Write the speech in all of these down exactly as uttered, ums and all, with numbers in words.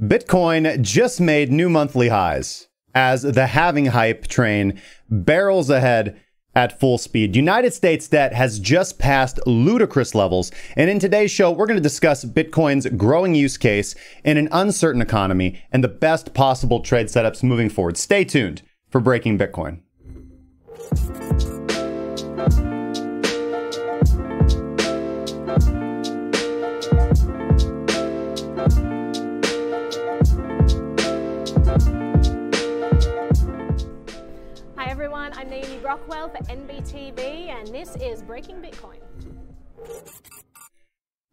Bitcoin just made new monthly highs as the halving hype train barrels ahead at full speed. United States debt has just passed ludicrous levels, and in today's show, we're going to discuss Bitcoin's growing use case in an uncertain economy and the best possible trade setups moving forward. Stay tuned for Breaking Bitcoin. I'm Naomi Rockwell for N B T V, and this is Breaking Bitcoin.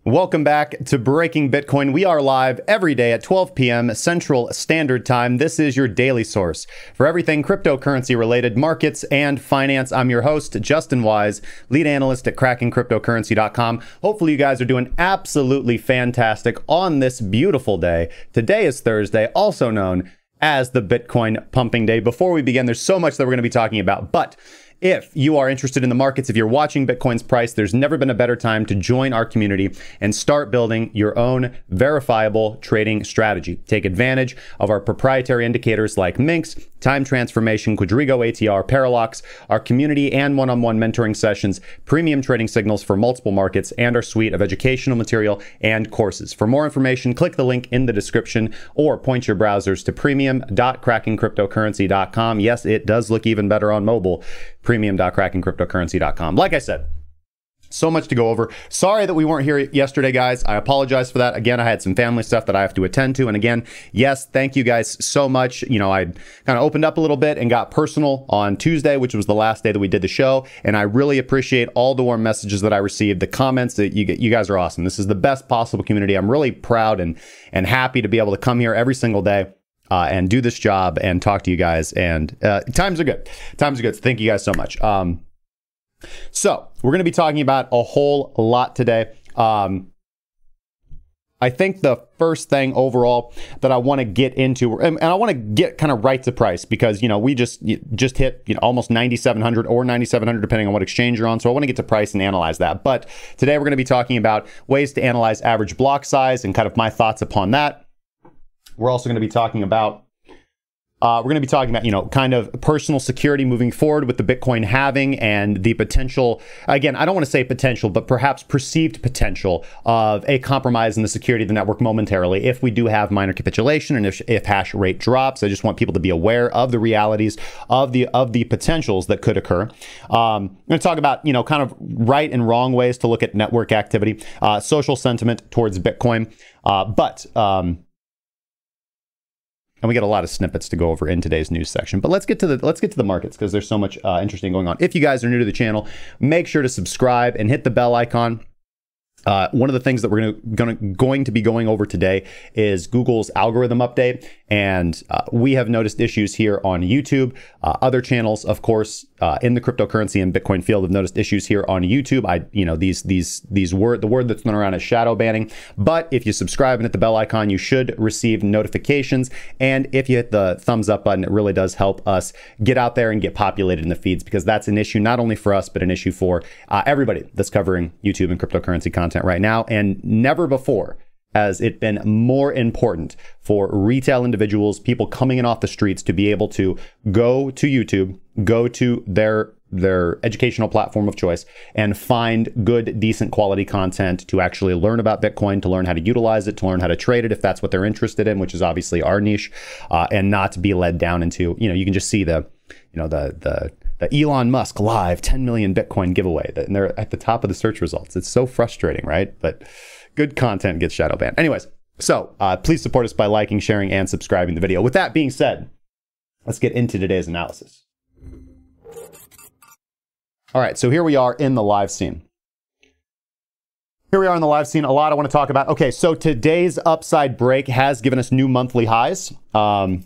Welcome back to Breaking Bitcoin. We are live every day at twelve p m Central Standard Time. This is your daily source for everything cryptocurrency related, markets and finance. I'm your host, Justin Wise, lead analyst at cracking cryptocurrency dot com. Hopefully you guys are doing absolutely fantastic on this beautiful day. Today is Thursday, also known as the Bitcoin pumping day. Before we begin, there's so much that we're going to be talking about, but if you are interested in the markets, if you're watching Bitcoin's price, there's never been a better time to join our community and start building your own verifiable trading strategy. Take advantage of our proprietary indicators like Minx, Time Transformation, Quadrigo A T R, Parallax, our community and one-on-one mentoring sessions, premium trading signals for multiple markets, and our suite of educational material and courses. For more information, click the link in the description or point your browsers to premium dot cracking cryptocurrency dot com. Yes, it does look even better on mobile. premium dot cracking cryptocurrency dot com. Like I said, so much to go over. Sorry that we weren't here yesterday, guys. I apologize for that. Again, I had some family stuff that I have to attend to. And again, yes, thank you guys so much. You know, I kind of opened up a little bit and got personal on Tuesday, which was the last day that we did the show. And I really appreciate all the warm messages that I received, the comments that you get. You guys are awesome. This is the best possible community. I'm really proud and, and happy to be able to come here every single day Uh, and do this job and talk to you guys. And uh, times are good. Times are good. So thank you guys so much. Um, so we're going to be talking about a whole lot today. Um, I think the first thing overall that I want to get into, and, and I want to get kind of right to price, because, you know, we just just hit, you know, almost ninety-seven hundred or ninety-seven hundred, depending on what exchange you're on. So I want to get to price and analyze that. But today we're going to be talking about ways to analyze average block size and kind of my thoughts upon that. We're also going to be talking about, uh, we're going to be talking about, you know, kind of personal security moving forward with the Bitcoin halving and the potential, again, I don't want to say potential, but perhaps perceived potential of a compromise in the security of the network momentarily if we do have minor capitulation and if, if hash rate drops. I just want people to be aware of the realities of the of the potentials that could occur. Um, I'm going to talk about, you know, kind of right and wrong ways to look at network activity, uh, social sentiment towards Bitcoin, uh, but... Um, And we got a lot of snippets to go over in today's news section, but let's get to the let's get to the markets because there's so much uh, interesting going on. If you guys are new to the channel, make sure to subscribe and hit the bell icon. Uh, one of the things that we're gonna, gonna, going to be going over today is Google's algorithm update, and uh, we have noticed issues here on YouTube. Uh, other channels, of course, uh, in the cryptocurrency and Bitcoin field have noticed issues here on YouTube. I, you know, these these these word the word that's thrown around is shadow banning. But if you subscribe and hit the bell icon, you should receive notifications. And if you hit the thumbs up button, it really does help us get out there and get populated in the feeds, because that's an issue not only for us but an issue for uh, everybody that's covering YouTube and cryptocurrency content right now. And never before has it been more important for retail individuals, people coming in off the streets, to be able to go to YouTube, go to their their educational platform of choice, and find good, decent quality content to actually learn about Bitcoin, to learn how to utilize it, to learn how to trade it if that's what they're interested in, which is obviously our niche, uh, and not to be led down into, you know, you can just see the, you know, the the The Elon Musk live ten million Bitcoin giveaway, and they're at the top of the search results. It's so frustrating, right? But good content gets shadow banned. Anyways, so uh, please support us by liking, sharing, and subscribing the video. With that being said, let's get into today's analysis. All right, so here we are in the live scene. Here we are in the live scene. A lot I want to talk about. Okay, so today's upside break has given us new monthly highs. Um,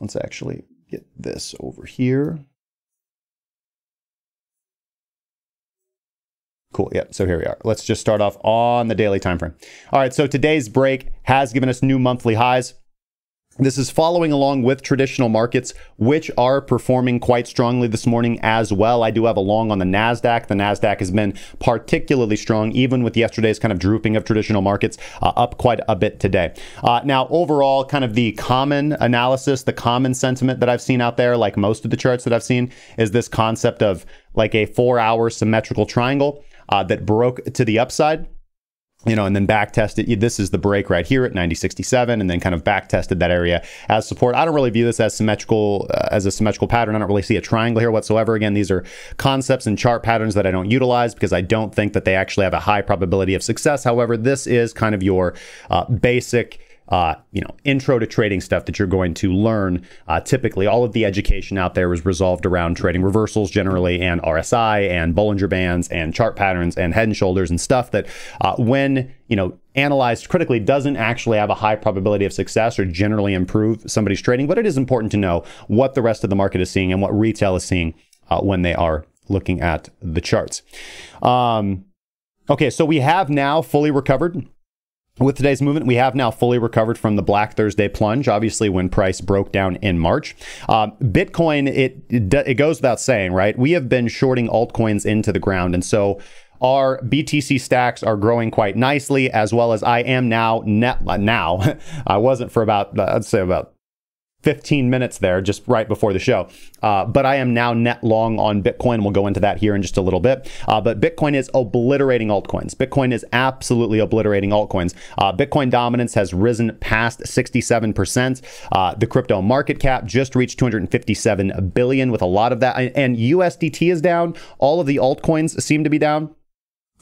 let's actually... get this over here. Cool. Yeah. So here we are. Let's just start off on the daily time frame. All right. So today's break has given us new monthly highs. This is following along with traditional markets, which are performing quite strongly this morning as well. I do have a long on the NASDAQ. The NASDAQ has been particularly strong, even with yesterday's kind of drooping of traditional markets, uh, up quite a bit today. Uh, now, overall, kind of the common analysis, the common sentiment that I've seen out there, like most of the charts that I've seen, is this concept of like a four-hour symmetrical triangle uh, that broke to the upside. You know, and then back tested. This is the break right here at ninety sixty-seven, and then kind of back tested that area as support. I don't really view this as symmetrical, uh, as a symmetrical pattern. I don't really see a triangle here whatsoever. Again, these are concepts and chart patterns that I don't utilize because I don't think that they actually have a high probability of success. However, this is kind of your uh, basic, uh, you know, intro to trading stuff that you're going to learn. Uh, typically, all of the education out there is resolved around trading reversals generally, and R S I and Bollinger Bands and chart patterns and head and shoulders and stuff that uh, when, you know, analyzed critically doesn't actually have a high probability of success or generally improve somebody's trading. But it is important to know what the rest of the market is seeing and what retail is seeing uh, when they are looking at the charts. Um, okay, so we have now fully recovered. With today's movement, we have now fully recovered from the Black Thursday plunge, obviously when price broke down in March. Um, Bitcoin, it, it, it goes without saying, right? We have been shorting altcoins into the ground. And so our B T C stacks are growing quite nicely, as well as I am now, net, now, I wasn't for about, I'd say about fifteen minutes there, just right before the show. Uh, but I am now net long on Bitcoin. We'll go into that here in just a little bit. Uh, but Bitcoin is obliterating altcoins. Bitcoin is absolutely obliterating altcoins. Uh, Bitcoin dominance has risen past sixty-seven percent. Uh, the crypto market cap just reached two hundred fifty-seven billion dollars with a lot of that. And U S D T is down. All of the altcoins seem to be down.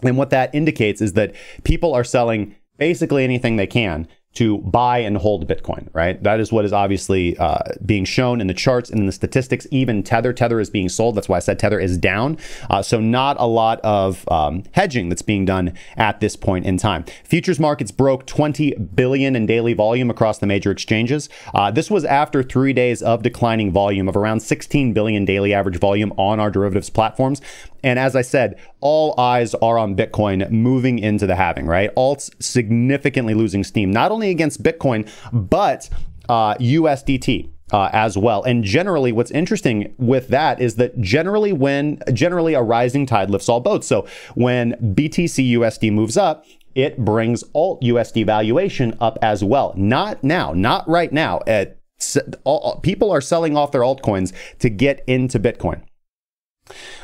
And what that indicates is that people are selling basically anything they can to buy and hold Bitcoin, right? That is what is obviously uh, being shown in the charts and in the statistics. Even Tether, Tether is being sold. That's why I said Tether is down. Uh, so not a lot of um, hedging that's being done at this point in time. Futures markets broke twenty billion in daily volume across the major exchanges. Uh, this was after three days of declining volume of around sixteen billion daily average volume on our derivatives platforms. And as I said, all eyes are on Bitcoin moving into the halving, right? Alts significantly losing steam, not only against Bitcoin, but uh, U S D T uh, as well. And generally, what's interesting with that is that generally when, generally a rising tide lifts all boats. So when B T C U S D moves up, it brings alt U S D valuation up as well. Not now, not right now. At, all, people are selling off their altcoins to get into Bitcoin.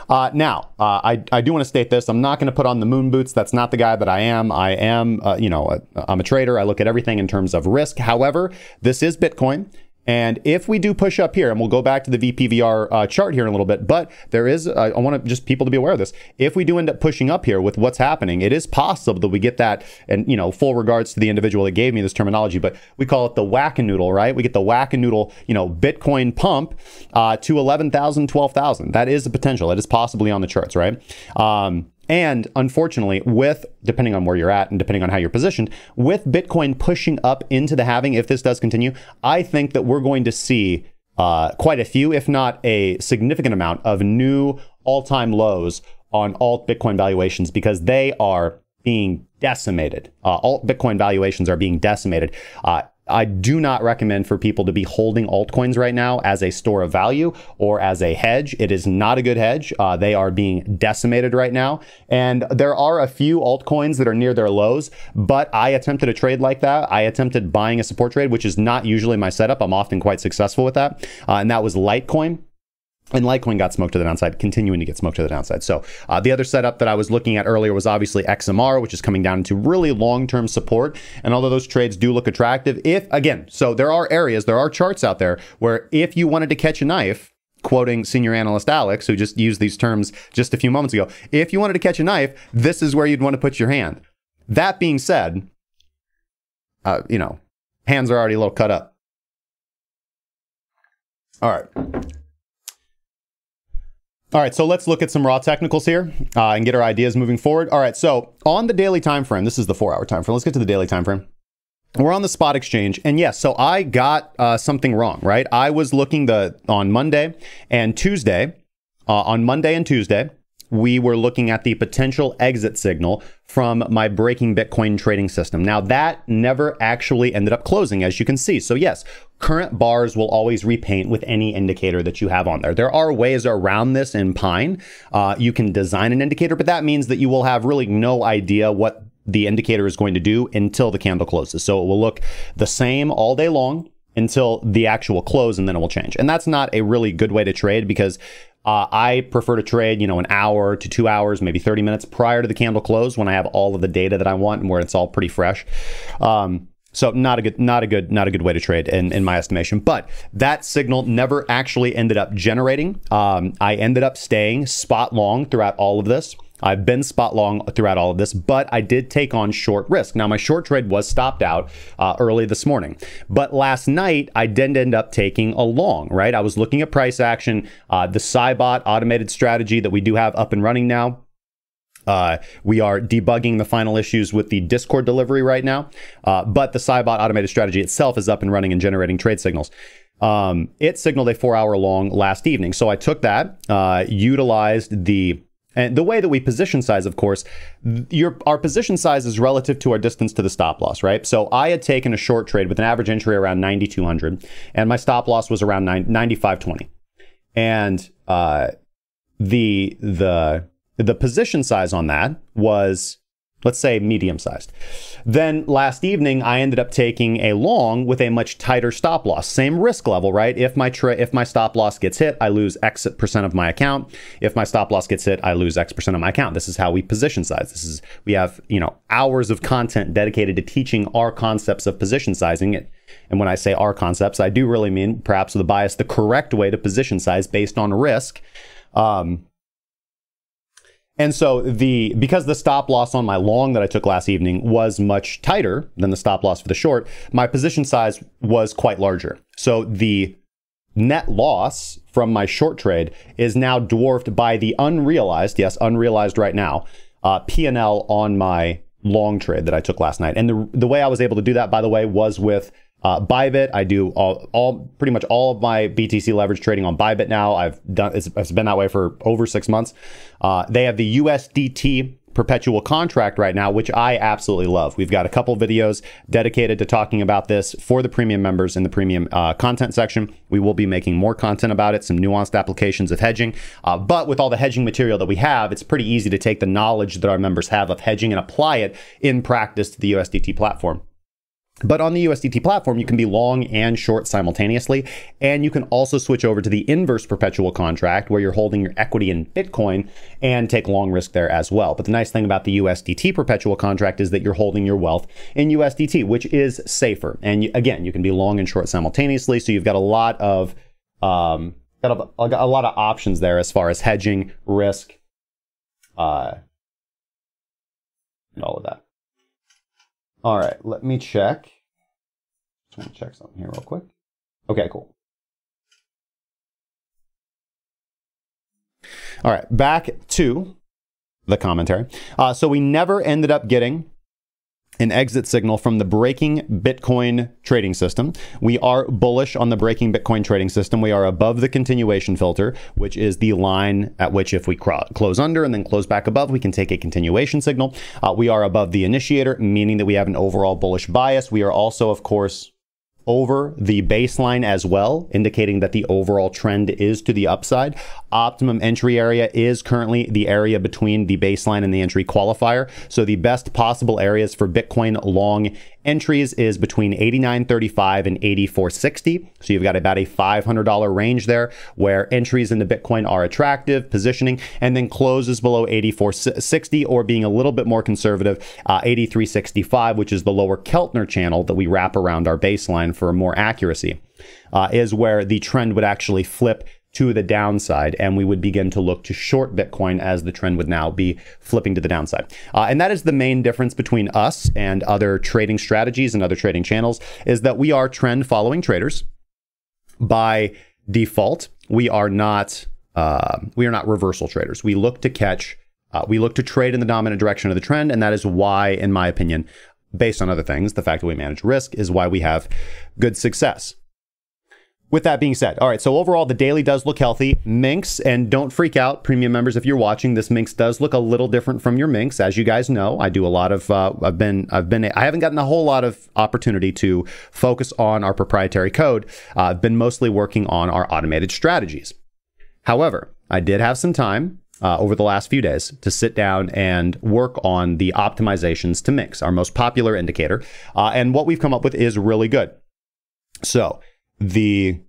Uh, now, uh, I, I do want to state this. I'm not going to put on the moon boots. That's not the guy that I am. I am, uh, you know, a, I'm a trader. I look at everything in terms of risk. However, this is Bitcoin. And if we do push up here, and we'll go back to the V P V R uh, chart here in a little bit, but there is, uh, I want to just people to be aware of this. If we do end up pushing up here with what's happening, it is possible that we get that, and you know, full regards to the individual that gave me this terminology, but we call it the whack-a-noodle, right? We get the whack-a-noodle, you know, Bitcoin pump uh, to eleven thousand, twelve thousand. That is the potential. That is possibly on the charts, right? Um, And unfortunately, with, depending on where you're at and depending on how you're positioned, with Bitcoin pushing up into the halving, if this does continue, I think that we're going to see uh, quite a few, if not a significant amount of new all-time lows on alt Bitcoin valuations because they are being decimated. Uh, alt Bitcoin valuations are being decimated. Uh, I do not recommend for people to be holding altcoins right now as a store of value or as a hedge. It is not a good hedge. Uh, they are being decimated right now. And there are a few altcoins that are near their lows, but I attempted a trade like that. I attempted buying a support trade, which is not usually my setup. I'm often quite successful with that. Uh, and that was Litecoin. And Litecoin got smoked to the downside, continuing to get smoked to the downside. So uh, the other setup that I was looking at earlier was obviously X M R, which is coming down into really long-term support. And although those trades do look attractive, if, again, so there are areas, there are charts out there where if you wanted to catch a knife, quoting senior analyst Alex, who just used these terms just a few moments ago, if you wanted to catch a knife, this is where you'd want to put your hand. That being said, uh, you know, hands are already a little cut up. All right. All right, so let's look at some raw technicals here uh, and get our ideas moving forward. All right, so on the daily time frame, this is the four-hour time frame. Let's get to the daily time frame. We're on the spot exchange, and yes, so I got uh, something wrong, right? I was looking the on Monday and Tuesday, uh, on Monday and Tuesday, we were looking at the potential exit signal from my breaking Bitcoin trading system. Now that never actually ended up closing, as you can see. So yes, current bars will always repaint with any indicator that you have on there. There are ways around this in Pine. Uh, you can design an indicator, but that means that you will have really no idea what the indicator is going to do until the candle closes. So it will look the same all day long until the actual close, and then it will change. And that's not a really good way to trade, because uh, I prefer to trade, you know, an hour to two hours, maybe thirty minutes prior to the candle close, when I have all of the data that I want and where it's all pretty fresh. Um, so not a good, not a good, not a good way to trade in, in my estimation. But that signal never actually ended up generating. Um, I ended up staying spot long throughout all of this. I've been spot long throughout all of this, but I did take on short risk. Now, my short trade was stopped out uh, early this morning, but last night I didn't end up taking a long, right? I was looking at price action, uh, the Cybot automated strategy that we do have up and running now. Uh, we are debugging the final issues with the Discord delivery right now, uh, but the Cybot automated strategy itself is up and running and generating trade signals. Um, it signaled a four hour long last evening. So I took that, uh, utilized the And the way that we position size, of course, your, our position size is relative to our distance to the stop loss, right? So I had taken a short trade with an average entry around ninety-two hundred, and my stop loss was around ninety-five twenty. And uh, the, the, the position size on that was, let's say, medium sized. Then last evening, I ended up taking a long with a much tighter stop loss. Same risk level, right? If my tra if my stop loss gets hit, I lose X percent of my account. If my stop loss gets hit, I lose X percent of my account. This is how we position size. This is, we have, you know, hours of content dedicated to teaching our concepts of position sizing. It, and when I say our concepts, I do really mean, perhaps with a bias, the correct way to position size based on risk. Um, And so the, because the stop loss on my long that I took last evening was much tighter than the stop loss for the short, my position size was quite larger. So the net loss from my short trade is now dwarfed by the unrealized, yes, unrealized right now, uh, P and L on my long trade that I took last night. And the, the way I was able to do that, by the way, was with Uh, Bybit. I do all, all, pretty much all of my B T C leverage trading on Bybit now. I've done, it's, it's been that way for over six months. Uh, they have the U S D T perpetual contract right now, which I absolutely love. We've got a couple videos dedicated to talking about this for the premium members in the premium uh, content section. We will be making more content about it, some nuanced applications of hedging. Uh, but with all the hedging material that we have, it's pretty easy to take the knowledge that our members have of hedging and apply it in practice to the U S D T platform. But on the U S D T platform, you can be long and short simultaneously, and you can also switch over to the inverse perpetual contract where you're holding your equity in Bitcoin and take long risk there as well. But the nice thing about the U S D T perpetual contract is that you're holding your wealth in U S D T, which is safer. And you, again, you can be long and short simultaneously, so you've got a lot of um, got a, got a lot of options there as far as hedging, risk, uh, and all of that. All right, let me check. Just want to check something here real quick. Okay, cool. All right, back to the commentary. Uh, so we never ended up getting an exit signal from the breaking Bitcoin trading system. We are bullish on the breaking Bitcoin trading system. We are above the continuation filter, which is the line at which if we close under and then close back above, we can take a continuation signal. Uh, we are above the initiator, meaning that we have an overall bullish bias. We are also, of course, over the baseline as well, indicating that the overall trend is to the upside. Optimum entry area is currently the area between the baseline and the entry qualifier. So the best possible areas for Bitcoin long entries is between eighty-nine thirty-five and eighty-four sixty. So you've got about a five hundred dollar range there where entries into Bitcoin are attractive, positioning, and then closes below eighty-four sixty, or being a little bit more conservative, uh, eighty-three sixty-five, which is the lower Keltner channel that we wrap around our baseline for more accuracy, uh, is where the trend would actually flip to the downside, and we would begin to look to short Bitcoin as the trend would now be flipping to the downside. Uh, and that is the main difference between us and other trading strategies and other trading channels, is that we are trend following traders by default. We are not uh, we are not reversal traders. We look to catch, uh, we look to trade in the dominant direction of the trend, and that is why, in my opinion, based on other things, the fact that we manage risk is why we have good success. with that being said, all right, so overall, the daily does look healthy. Minx, and don't freak out, premium members, if you're watching, this Minx does look a little different from your Minx. As you guys know, I do a lot of, uh, I've been, I've been, I haven't gotten a whole lot of opportunity to focus on our proprietary code. Uh, I've been mostly working on our automated strategies. However, I did have some time Uh, over the last few days to sit down and work on the optimizations to Minx, our most popular indicator. Uh, and what we've come up with is really good. So the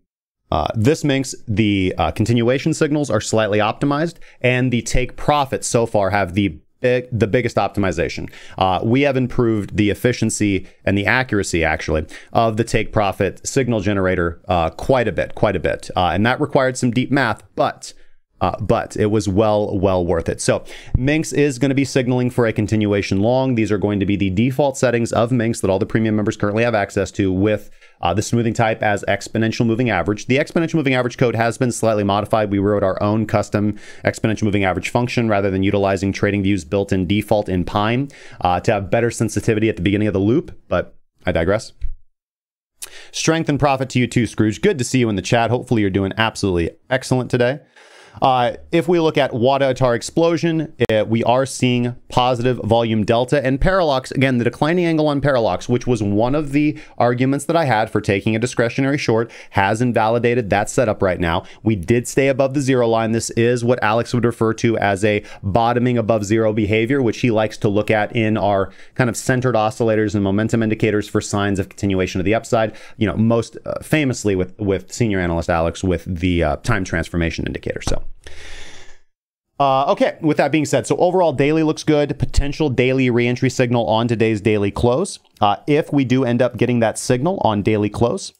uh, this Minx, the uh, continuation signals are slightly optimized, and the take profits so far have the Big, the biggest optimization. Uh, we have improved the efficiency and the accuracy, actually, of the take profit signal generator uh, quite a bit, quite a bit. Uh, and that required some deep math, but Uh, but it was well, well worth it. So Minx is going to be signaling for a continuation long. These are going to be the default settings of Minx that all the premium members currently have access to, with uh, the smoothing type as exponential moving average. The exponential moving average code has been slightly modified. We wrote our own custom exponential moving average function rather than utilizing TradingView's built-in default in Pine uh, to have better sensitivity at the beginning of the loop, but I digress. Strength and profit to you too, Scrooge. Good to see you in the chat. Hopefully you're doing absolutely excellent today. Uh, if we look at W A D A A T A R explosion, it, we are seeing positive volume delta, and Parallax, again, the declining angle on Parallax, which was one of the arguments that I had for taking a discretionary short, has invalidated that setup right now. We did stay above the zero line. This is what Alex would refer to as a bottoming above zero behavior, which he likes to look at in our kind of centered oscillators and momentum indicators for signs of continuation of the upside, you know, most uh, famously with, with senior analyst Alex with the uh, time transformation indicator. So. Uh, okay, with that being said, so overall daily looks good. Potential daily reentry signal on today's daily close. Uh, if we do end up getting that signal on daily close,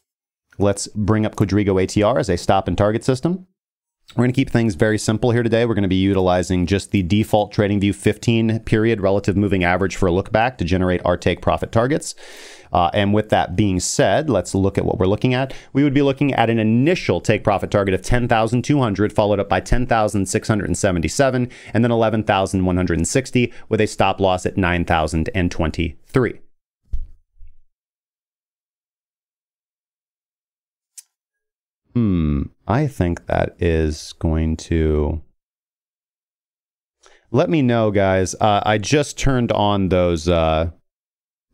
let's bring up Quadrigo A T R as a stop and target system. We're going to keep things very simple here today. We're going to be utilizing just the default TradingView fifteen period relative moving average for a look back to generate our take profit targets. Uh, and with that being said, let's look at what we're looking at. We would be looking at an initial take profit target of ten thousand two hundred, followed up by ten thousand six hundred seventy-seven, and then eleven thousand one hundred sixty, with a stop loss at nine thousand twenty-three. Hmm, I think that is going to... Let me know, guys. Uh, I just turned on those... Uh...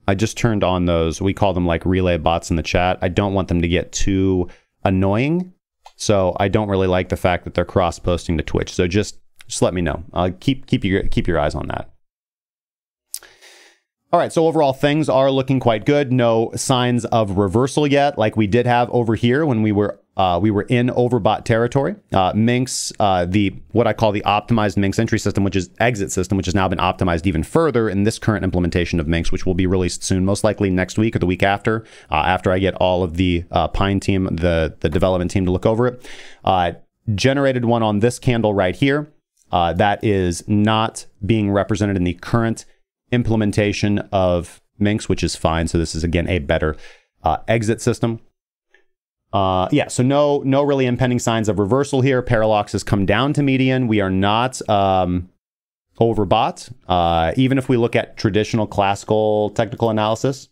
I just turned on those, we call them like relay bots in the chat. I don't want them to get too annoying. So I don't really like the fact that they're cross-posting to Twitch. So just, just let me know. Uh, keep, keep, your, keep your eyes on that. All right, so overall things are looking quite good. No signs of reversal yet, like we did have over here when we were uh, we were in overbought territory. Uh, Minx, uh, the what I call the optimized Minx entry system, which is exit system, which has now been optimized even further in this current implementation of Minx, which will be released soon, most likely next week or the week after. Uh, after I get all of the uh, Pine team, the the development team to look over it, uh, generated one on this candle right here. Uh, that is not being represented in the current implementation of Minx, which is fine. So this is again a better uh, exit system. Uh, yeah, so no, no really impending signs of reversal here. Parallax has come down to median. We are not um, overbought. Uh, even if we look at traditional classical technical analysis,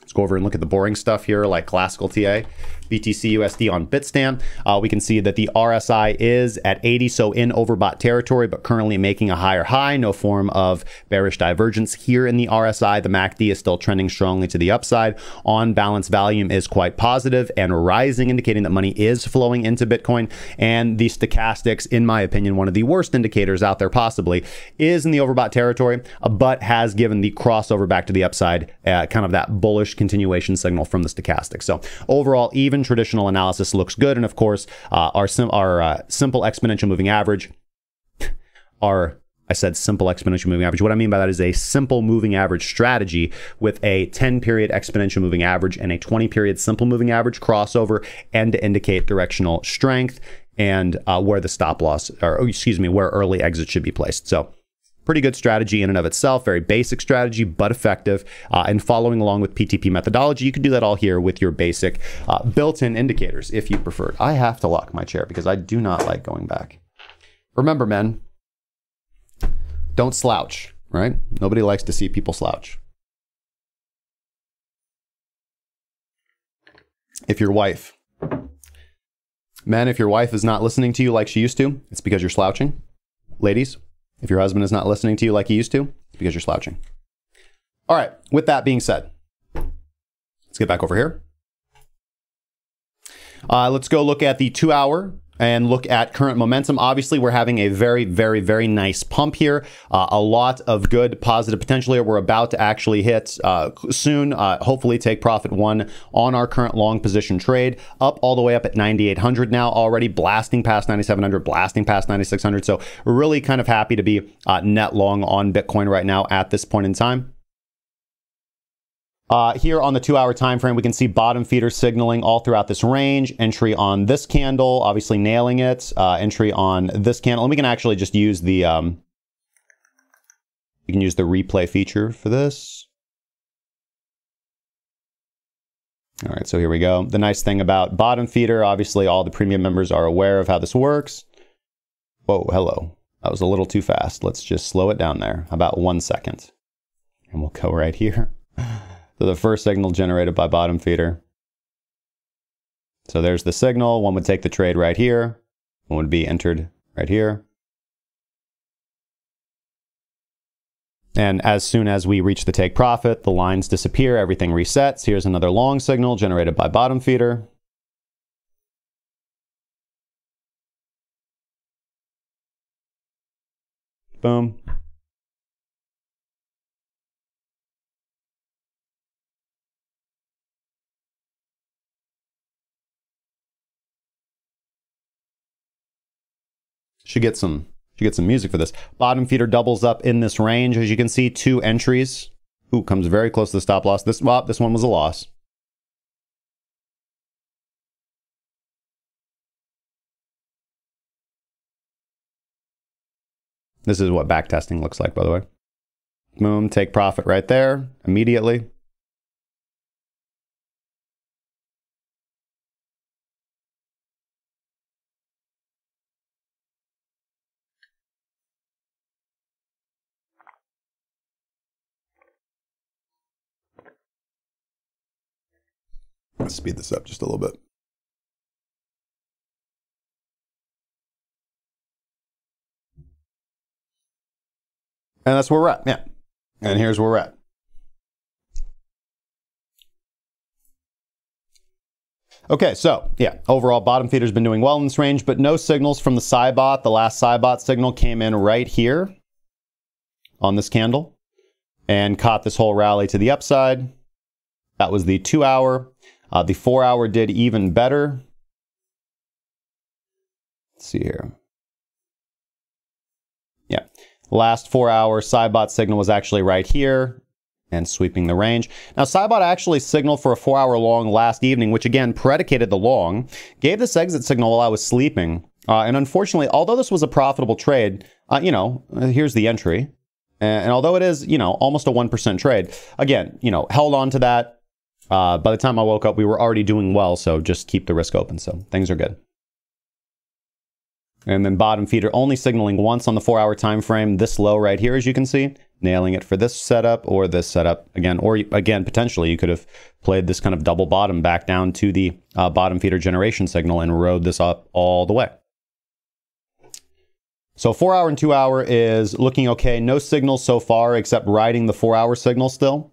let's go over and look at the boring stuff here, like classical T A, B T C U S D on Bitstamp. Uh, we can see that the R S I is at eighty, so in overbought territory, but currently making a higher high. No form of bearish divergence here in the R S I. The M A C D is still trending strongly to the upside. On balance, volume is quite positive and rising, indicating that money is flowing into Bitcoin. And the stochastics, in my opinion, one of the worst indicators out there possibly, is in the overbought territory, but has given the crossover back to the upside, uh, kind of that bullish continuation signal from the stochastic. So overall, even traditional analysis looks good. And of course, uh, our, sim our uh, simple exponential moving average, our, I said simple exponential moving average. What I mean by that is a simple moving average strategy with a ten period exponential moving average and a twenty period simple moving average crossover, and to indicate directional strength and uh, where the stop loss, or excuse me, where early exit should be placed. So pretty good strategy in and of itself, very basic strategy, but effective. Uh, and following along with P T P methodology, you can do that all here with your basic uh, built-in indicators if you preferred. I have to lock my chair because I do not like going back. Remember, men, don't slouch, right? Nobody likes to see people slouch. If your wife Men, if your wife is not listening to you like she used to, it's because you're slouching. Ladies, if your husband is not listening to you like he used to, it's because you're slouching. All right, with that being said, let's get back over here. Uh, let's go look at the two hour and look at current momentum. Obviously, we're having a very, very, very nice pump here. Uh, a lot of good positive potential here. We're about to actually hit uh, soon, uh, hopefully take profit one on our current long position trade, up all the way up at ninety-eight hundred now already, blasting past ninety-seven hundred, blasting past ninety-six hundred. So we're really kind of happy to be uh, net long on Bitcoin right now at this point in time. Uh, here on the two-hour time frame, we can see bottom feeder signaling all throughout this range. Entry on this candle, obviously nailing it. Uh, entry on this candle, and we can actually just use the um, you can use the replay feature for this. All right, so here we go. The nice thing about bottom feeder, obviously, all the premium members are aware of how this works. Whoa, hello, that was a little too fast. Let's just slow it down there, about one second, and we'll go right here. So the first signal generated by bottom feeder. So there's the signal. One would take the trade right here. One would be entered right here. And as soon as we reach the take profit, the lines disappear. Everything resets. Here's another long signal generated by bottom feeder. Boom. Should get some, should get some music for this. Bottom feeder doubles up in this range. As you can see, two entries. Ooh, comes very close to the stop loss. This, well, this one was a loss. This is what backtesting looks like, by the way. Boom, take profit right there immediately. Let's speed this up just a little bit. And that's where we're at, yeah. And here's where we're at. Okay, so yeah, overall bottom feeder's been doing well in this range, but no signals from the Cybot. The last Cybot signal came in right here on this candle and caught this whole rally to the upside. That was the two hour. Uh, the four hour did even better. Let's see here. Yeah, last four hour Cybot signal was actually right here and sweeping the range. Now, Cybot actually signaled for a four hour long last evening, which again predicated the long, gave this exit signal while I was sleeping. Uh, and unfortunately, although this was a profitable trade, uh, you know, here's the entry. And, and although it is, you know, almost a one percent trade, again, you know, held on to that. Uh, by the time I woke up, we were already doing well, so just keep the risk open. So things are good. And then bottom feeder only signaling once on the four hour time frame, this low right here, as you can see, nailing it for this setup or this setup again, or again, potentially you could have played this kind of double bottom back down to the uh, bottom feeder generation signal and rode this up all the way. So four hour and two hour is looking okay. No signals so far except riding the four hour signal still.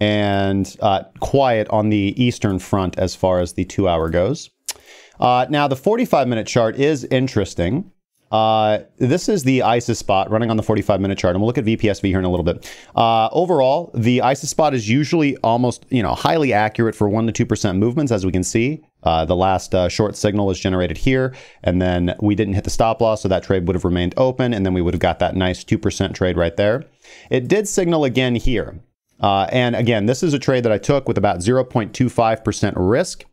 And uh, quiet on the eastern front as far as the two hour goes. Uh, now the forty-five minute chart is interesting. Uh, this is the ISIS Spot running on the forty-five minute chart, and we'll look at V P S V here in a little bit. Uh, overall, the ISIS Spot is usually almost, you know, highly accurate for one to two percent movements, as we can see. Uh, the last uh, short signal was generated here, and then we didn't hit the stop loss, so that trade would have remained open, and then we would have got that nice two percent trade right there. It did signal again here. Uh, and again, this is a trade that I took with about zero point two five percent risk.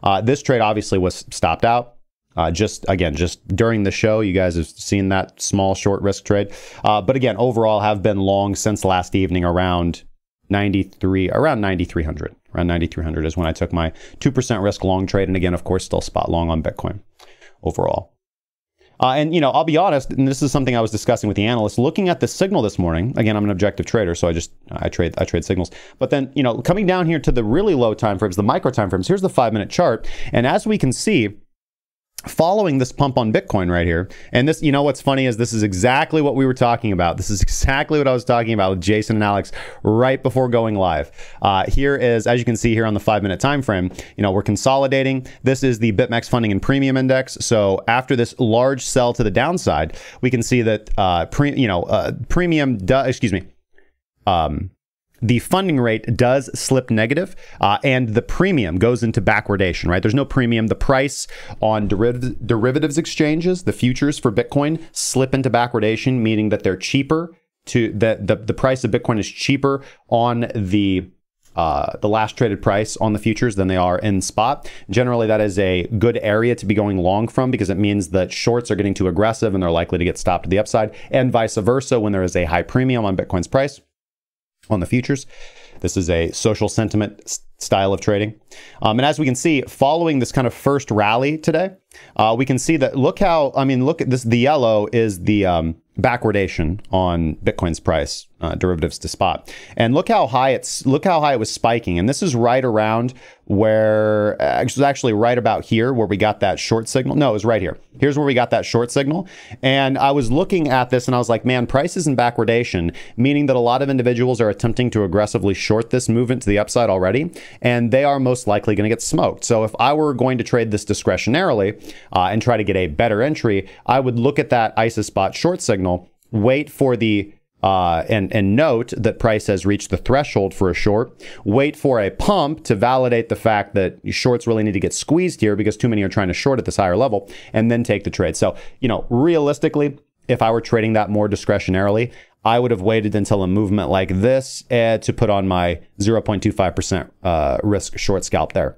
Uh, this trade obviously was stopped out. Uh, just, again, just during the show, you guys have seen that small short risk trade. Uh, but again, overall have been long since last evening around ninety-three, around ninety-three hundred. Around ninety-three hundred is when I took my two percent risk long trade. And again, of course, still spot long on Bitcoin overall. Uh, and, you know, I'll be honest, and this is something I was discussing with the analyst, looking at the signal this morning, again, I'm an objective trader, so I just, I trade I trade signals. But then, you know, coming down here to the really low timeframes, the micro timeframes, here's the five minute chart. And as we can see, following this pump on Bitcoin right here. And this, you know, what's funny is this is exactly what we were talking about. This is exactly what I was talking about with Jason and Alex right before going live. Uh, here is, as you can see here on the five minute time frame, you know, we're consolidating. This is the BitMEX funding and premium index. So after this large sell to the downside, we can see that, uh, pre, you know, uh, premium, excuse me, um, the funding rate does slip negative, uh, and the premium goes into backwardation, right? There's no premium. The price on deriv derivatives exchanges, the futures for Bitcoin, slip into backwardation, meaning that they're cheaper to that the, the price of Bitcoin is cheaper on the uh, the last traded price on the futures than they are in spot. Generally, that is a good area to be going long from, because it means that shorts are getting too aggressive and they're likely to get stopped to the upside, and vice versa when there is a high premium on Bitcoin's price on the futures. This is a social sentiment style of trading. Um, and as we can see, following this kind of first rally today, uh, we can see that, look how, I mean, look at this, the yellow is the um, backwardation on Bitcoin's price, uh, derivatives to spot. And look how high it's, look how high it was spiking. And this is right around where, uh, it was actually right about here where we got that short signal. No, it was right here. Here's where we got that short signal. And I was looking at this and I was like, man, price is in backwardation, meaning that a lot of individuals are attempting to aggressively short this movement to the upside already. And they are most likely going to get smoked. So if I were going to trade this discretionarily uh, and try to get a better entry, I would look at that ISIS Spot short signal, wait for the, uh, and, and note that price has reached the threshold for a short, wait for a pump to validate the fact that shorts really need to get squeezed here because too many are trying to short at this higher level, and then take the trade. So, you know, realistically, if I were trading that more discretionarily, I would have waited until a movement like this uh, to put on my zero point two five percent uh, risk short scalp there.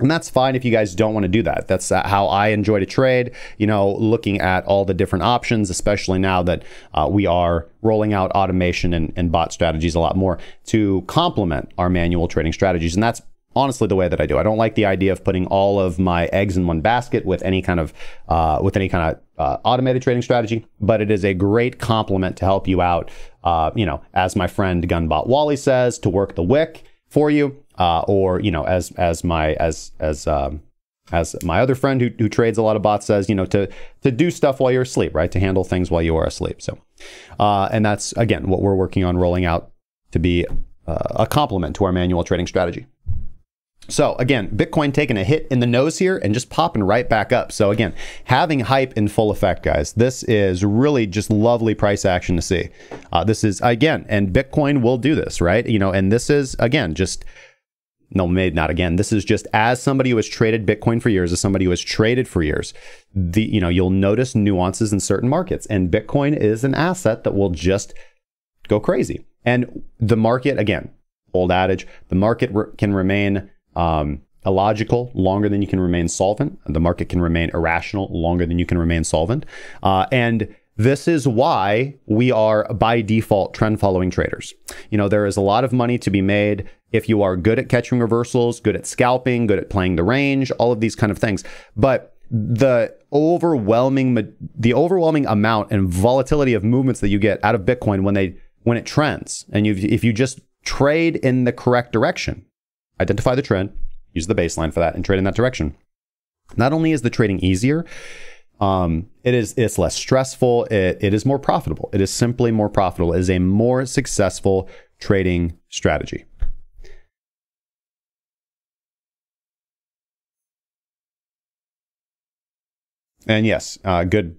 And that's fine if you guys don't want to do that. That's how I enjoy to trade, you know, looking at all the different options, especially now that uh, we are rolling out automation and, and bot strategies a lot more to complement our manual trading strategies. And that's honestly the way that I do. I don't like the idea of putting all of my eggs in one basket with any kind of uh, with any kind of uh, automated trading strategy, but it is a great complement to help you out. Uh, you know, as my friend Gunbot Wally says, to work the wick for you, uh, or you know, as as my as as um, as my other friend who who trades a lot of bots says, you know, to to do stuff while you're asleep, right? To handle things while you are asleep. So, uh, and that's again what we're working on rolling out to be uh, a complement to our manual trading strategy. So again, Bitcoin taking a hit in the nose here and just popping right back up. So again, having hype in full effect, guys. This is really just lovely price action to see. Uh, this is, again, and Bitcoin will do this, right? You know, and this is, again, just, no, maybe not again. This is just as somebody who has traded Bitcoin for years, as somebody who has traded for years, the, you know, you'll notice nuances in certain markets. And Bitcoin is an asset that will just go crazy. And the market, again, old adage, the market re- can remain Um, illogical longer than you can remain solvent. The market can remain irrational longer than you can remain solvent. Uh, and this is why we are by default trend following traders. You know, there is a lot of money to be made if you are good at catching reversals, good at scalping, good at playing the range, all of these kind of things. But the overwhelming, the overwhelming amount and volatility of movements that you get out of Bitcoin when they, when it trends, and you, if you just trade in the correct direction, identify the trend, use the baseline for that, and trade in that direction. Not only is the trading easier, um, it is it's less stressful. It, it is more profitable. It is simply more profitable. It is a more successful trading strategy. And yes, uh, good.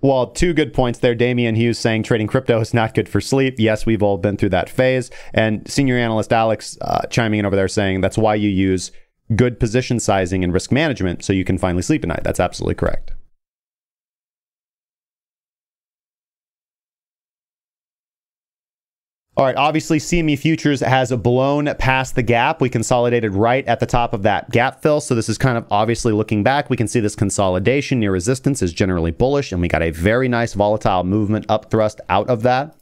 Well, two good points there. Damian Hughes saying trading crypto is not good for sleep. Yes, we've all been through that phase. And senior analyst Alex uh, chiming in over there saying that's why you use good position sizing and risk management so you can finally sleep at night. That's absolutely correct. All right, obviously C M E futures has blown past the gap. We consolidated right at the top of that gap fill. So this is kind of obviously looking back. We can see this consolidation near resistance is generally bullish, and we got a very nice volatile movement up thrust out of that.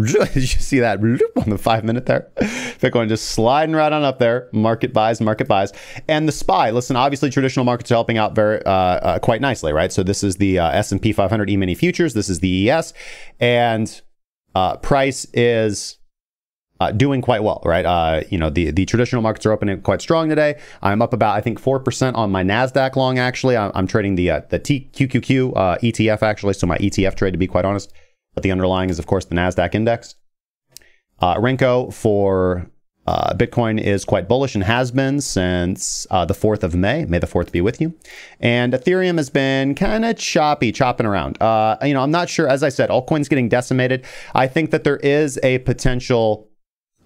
Did you see that on the five minute there? Bitcoin just sliding right on up there. Market buys, market buys. And the S P Y, listen, obviously traditional markets are helping out very uh, uh, quite nicely, right? So this is the uh, S and P five hundred E-mini futures. This is the E S. And... Uh, price is uh, doing quite well, right? Uh, you know, the, the traditional markets are opening quite strong today. I'm up about, I think, four percent on my NASDAQ long, actually. I'm, I'm trading the, uh, the T Q Q Q uh, E T F, actually. So my E T F trade, to be quite honest. But the underlying is, of course, the NASDAQ index. Uh, Renko for uh, Bitcoin is quite bullish and has been since uh, the fourth of May. May the fourth be with you. And Ethereum has been kind of choppy, chopping around. Uh, you know, I'm not sure. As I said, altcoins getting decimated. I think that there is a potential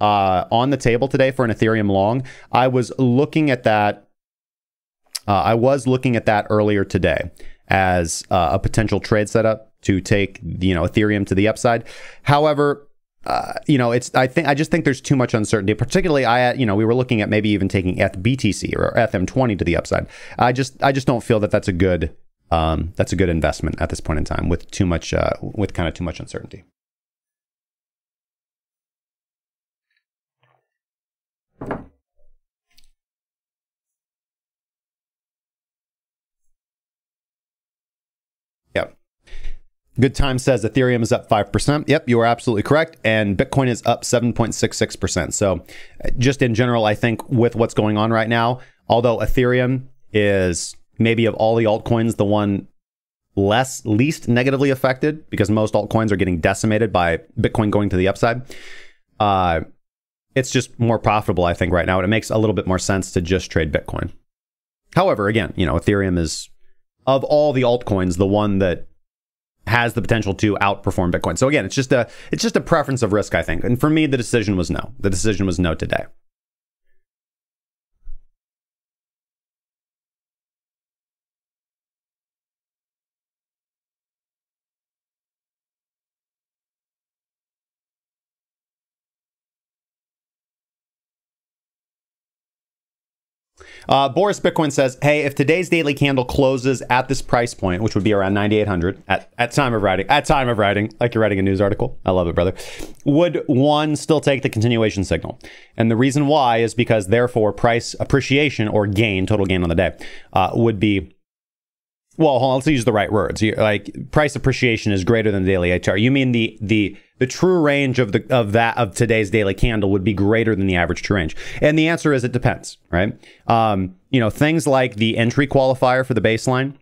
uh, on the table today for an Ethereum long. I was looking at that. Uh, I was looking at that earlier today as uh, a potential trade setup to take, you know, Ethereum to the upside. However, Uh, you know, it's, I think, I just think there's too much uncertainty, particularly I, you know, we were looking at maybe even taking F B T C or F M twenty to the upside. I just, I just don't feel that that's a good, um, that's a good investment at this point in time with too much, uh, with kind of too much uncertainty. Good Time says Ethereum is up five percent. Yep, you are absolutely correct. And Bitcoin is up seven point six six percent. So just in general, I think with what's going on right now, although Ethereum is maybe of all the altcoins, the one less least negatively affected because most altcoins are getting decimated by Bitcoin going to the upside. Uh, it's just more profitable, I think, right now. And it makes a little bit more sense to just trade Bitcoin. However, again, you know, Ethereum is of all the altcoins, the one that has the potential to outperform Bitcoin. So again, it's just a it's just a preference of risk, I think. And for me, the decision was no. The decision was no today. Uh, Boris Bitcoin says, hey, if today's daily candle closes at this price point, which would be around ninety-eight hundred at, at time of writing, at time of writing, like you're writing a news article. I love it, brother. Would one still take the continuation signal? And the reason why is because therefore price appreciation or gain, total gain on the day, uh, would be, well, hold on, let's use the right words. You, like price appreciation is greater than the daily A T R. You mean the, the, the true range of the, of that, of today's daily candle would be greater than the average true range. And the answer is it depends, right? Um, you know, things like the entry qualifier for the baseline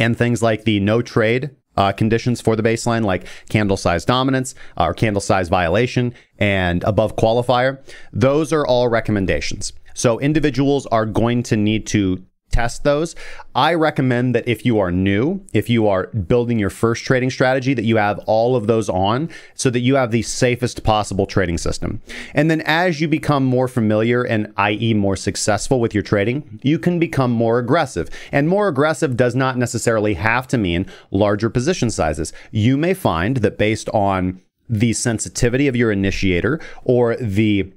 and things like the no trade uh, conditions for the baseline, like candle size dominance uh, or candle size violation and above qualifier. Those are all recommendations. So individuals are going to need to test those. I recommend that if you are new, if you are building your first trading strategy, that you have all of those on so that you have the safest possible trading system. And then as you become more familiar and that is more successful with your trading, you can become more aggressive. And more aggressive does not necessarily have to mean larger position sizes. You may find that based on the sensitivity of your initiator or the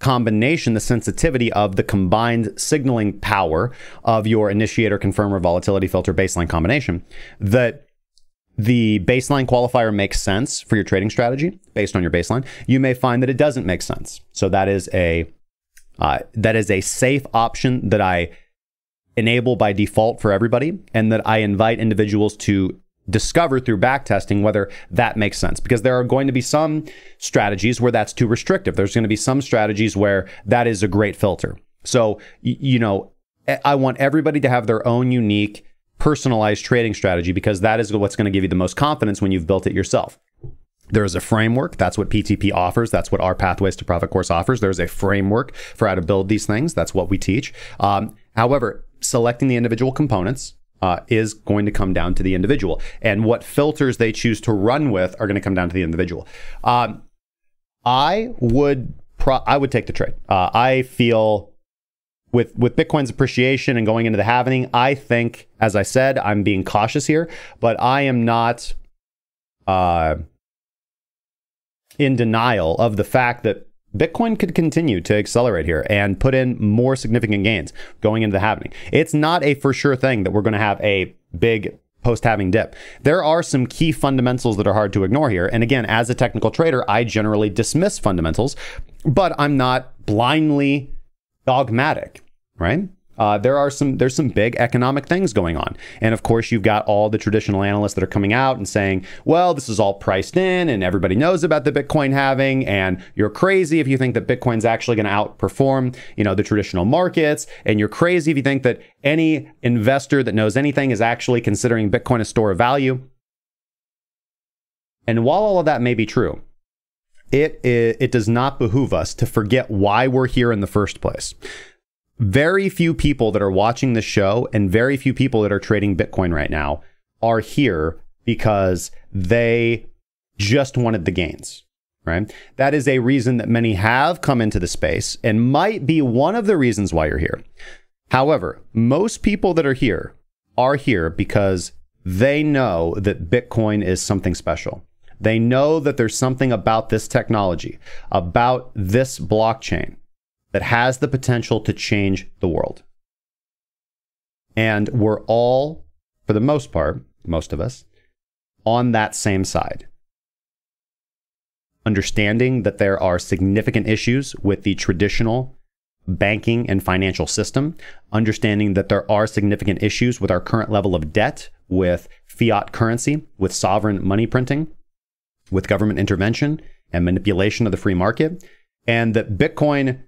combination, the sensitivity of the combined signaling power of your initiator, confirmer, volatility filter, baseline combination, that the baseline qualifier makes sense for your trading strategy based on your baseline. You may find that it doesn't make sense. So that is a, uh, that is a safe option that I enable by default for everybody and that I invite individuals to discover through backtesting whether that makes sense, because there are going to be some strategies where that's too restrictive. There's going to be some strategies where that is a great filter. So, you know, I want everybody to have their own unique personalized trading strategy, because that is what's going to give you the most confidence when you've built it yourself. There is a framework. That's what P T P offers. That's what our Pathways to Profit course offers. There's a framework for how to build these things. That's what we teach. Um, however, selecting the individual components Uh, is going to come down to the individual, and what filters they choose to run with are going to come down to the individual. Um, I would pro I would take the trade. Uh, I feel with with Bitcoin's appreciation and going into the halving, I think, as I said, I'm being cautious here, but I am not uh, in denial of the fact that Bitcoin could continue to accelerate here and put in more significant gains going into the halving. It's not a for sure thing that we're going to have a big post-halving dip. There are some key fundamentals that are hard to ignore here. And again, as a technical trader, I generally dismiss fundamentals, but I'm not blindly dogmatic, right? Uh, there are some, there's some big economic things going on. And of course, you've got all the traditional analysts that are coming out and saying, well, this is all priced in and everybody knows about the Bitcoin halving and you're crazy if you think that Bitcoin's actually going to outperform, you know, the traditional markets. And you're crazy if you think that any investor that knows anything is actually considering Bitcoin a store of value. And while all of that may be true, it, it, it does not behoove us to forget why we're here in the first place. Very few people that are watching this show and very few people that are trading Bitcoin right now are here because they just wanted the gains, right? That is a reason that many have come into the space and might be one of the reasons why you're here. However, most people that are here are here because they know that Bitcoin is something special. They know that there's something about this technology, about this blockchain, that has the potential to change the world. And we're all, for the most part, most of us, on that same side. Understanding that there are significant issues with the traditional banking and financial system, understanding that there are significant issues with our current level of debt, with fiat currency, with sovereign money printing, with government intervention and manipulation of the free market, and that Bitcoin,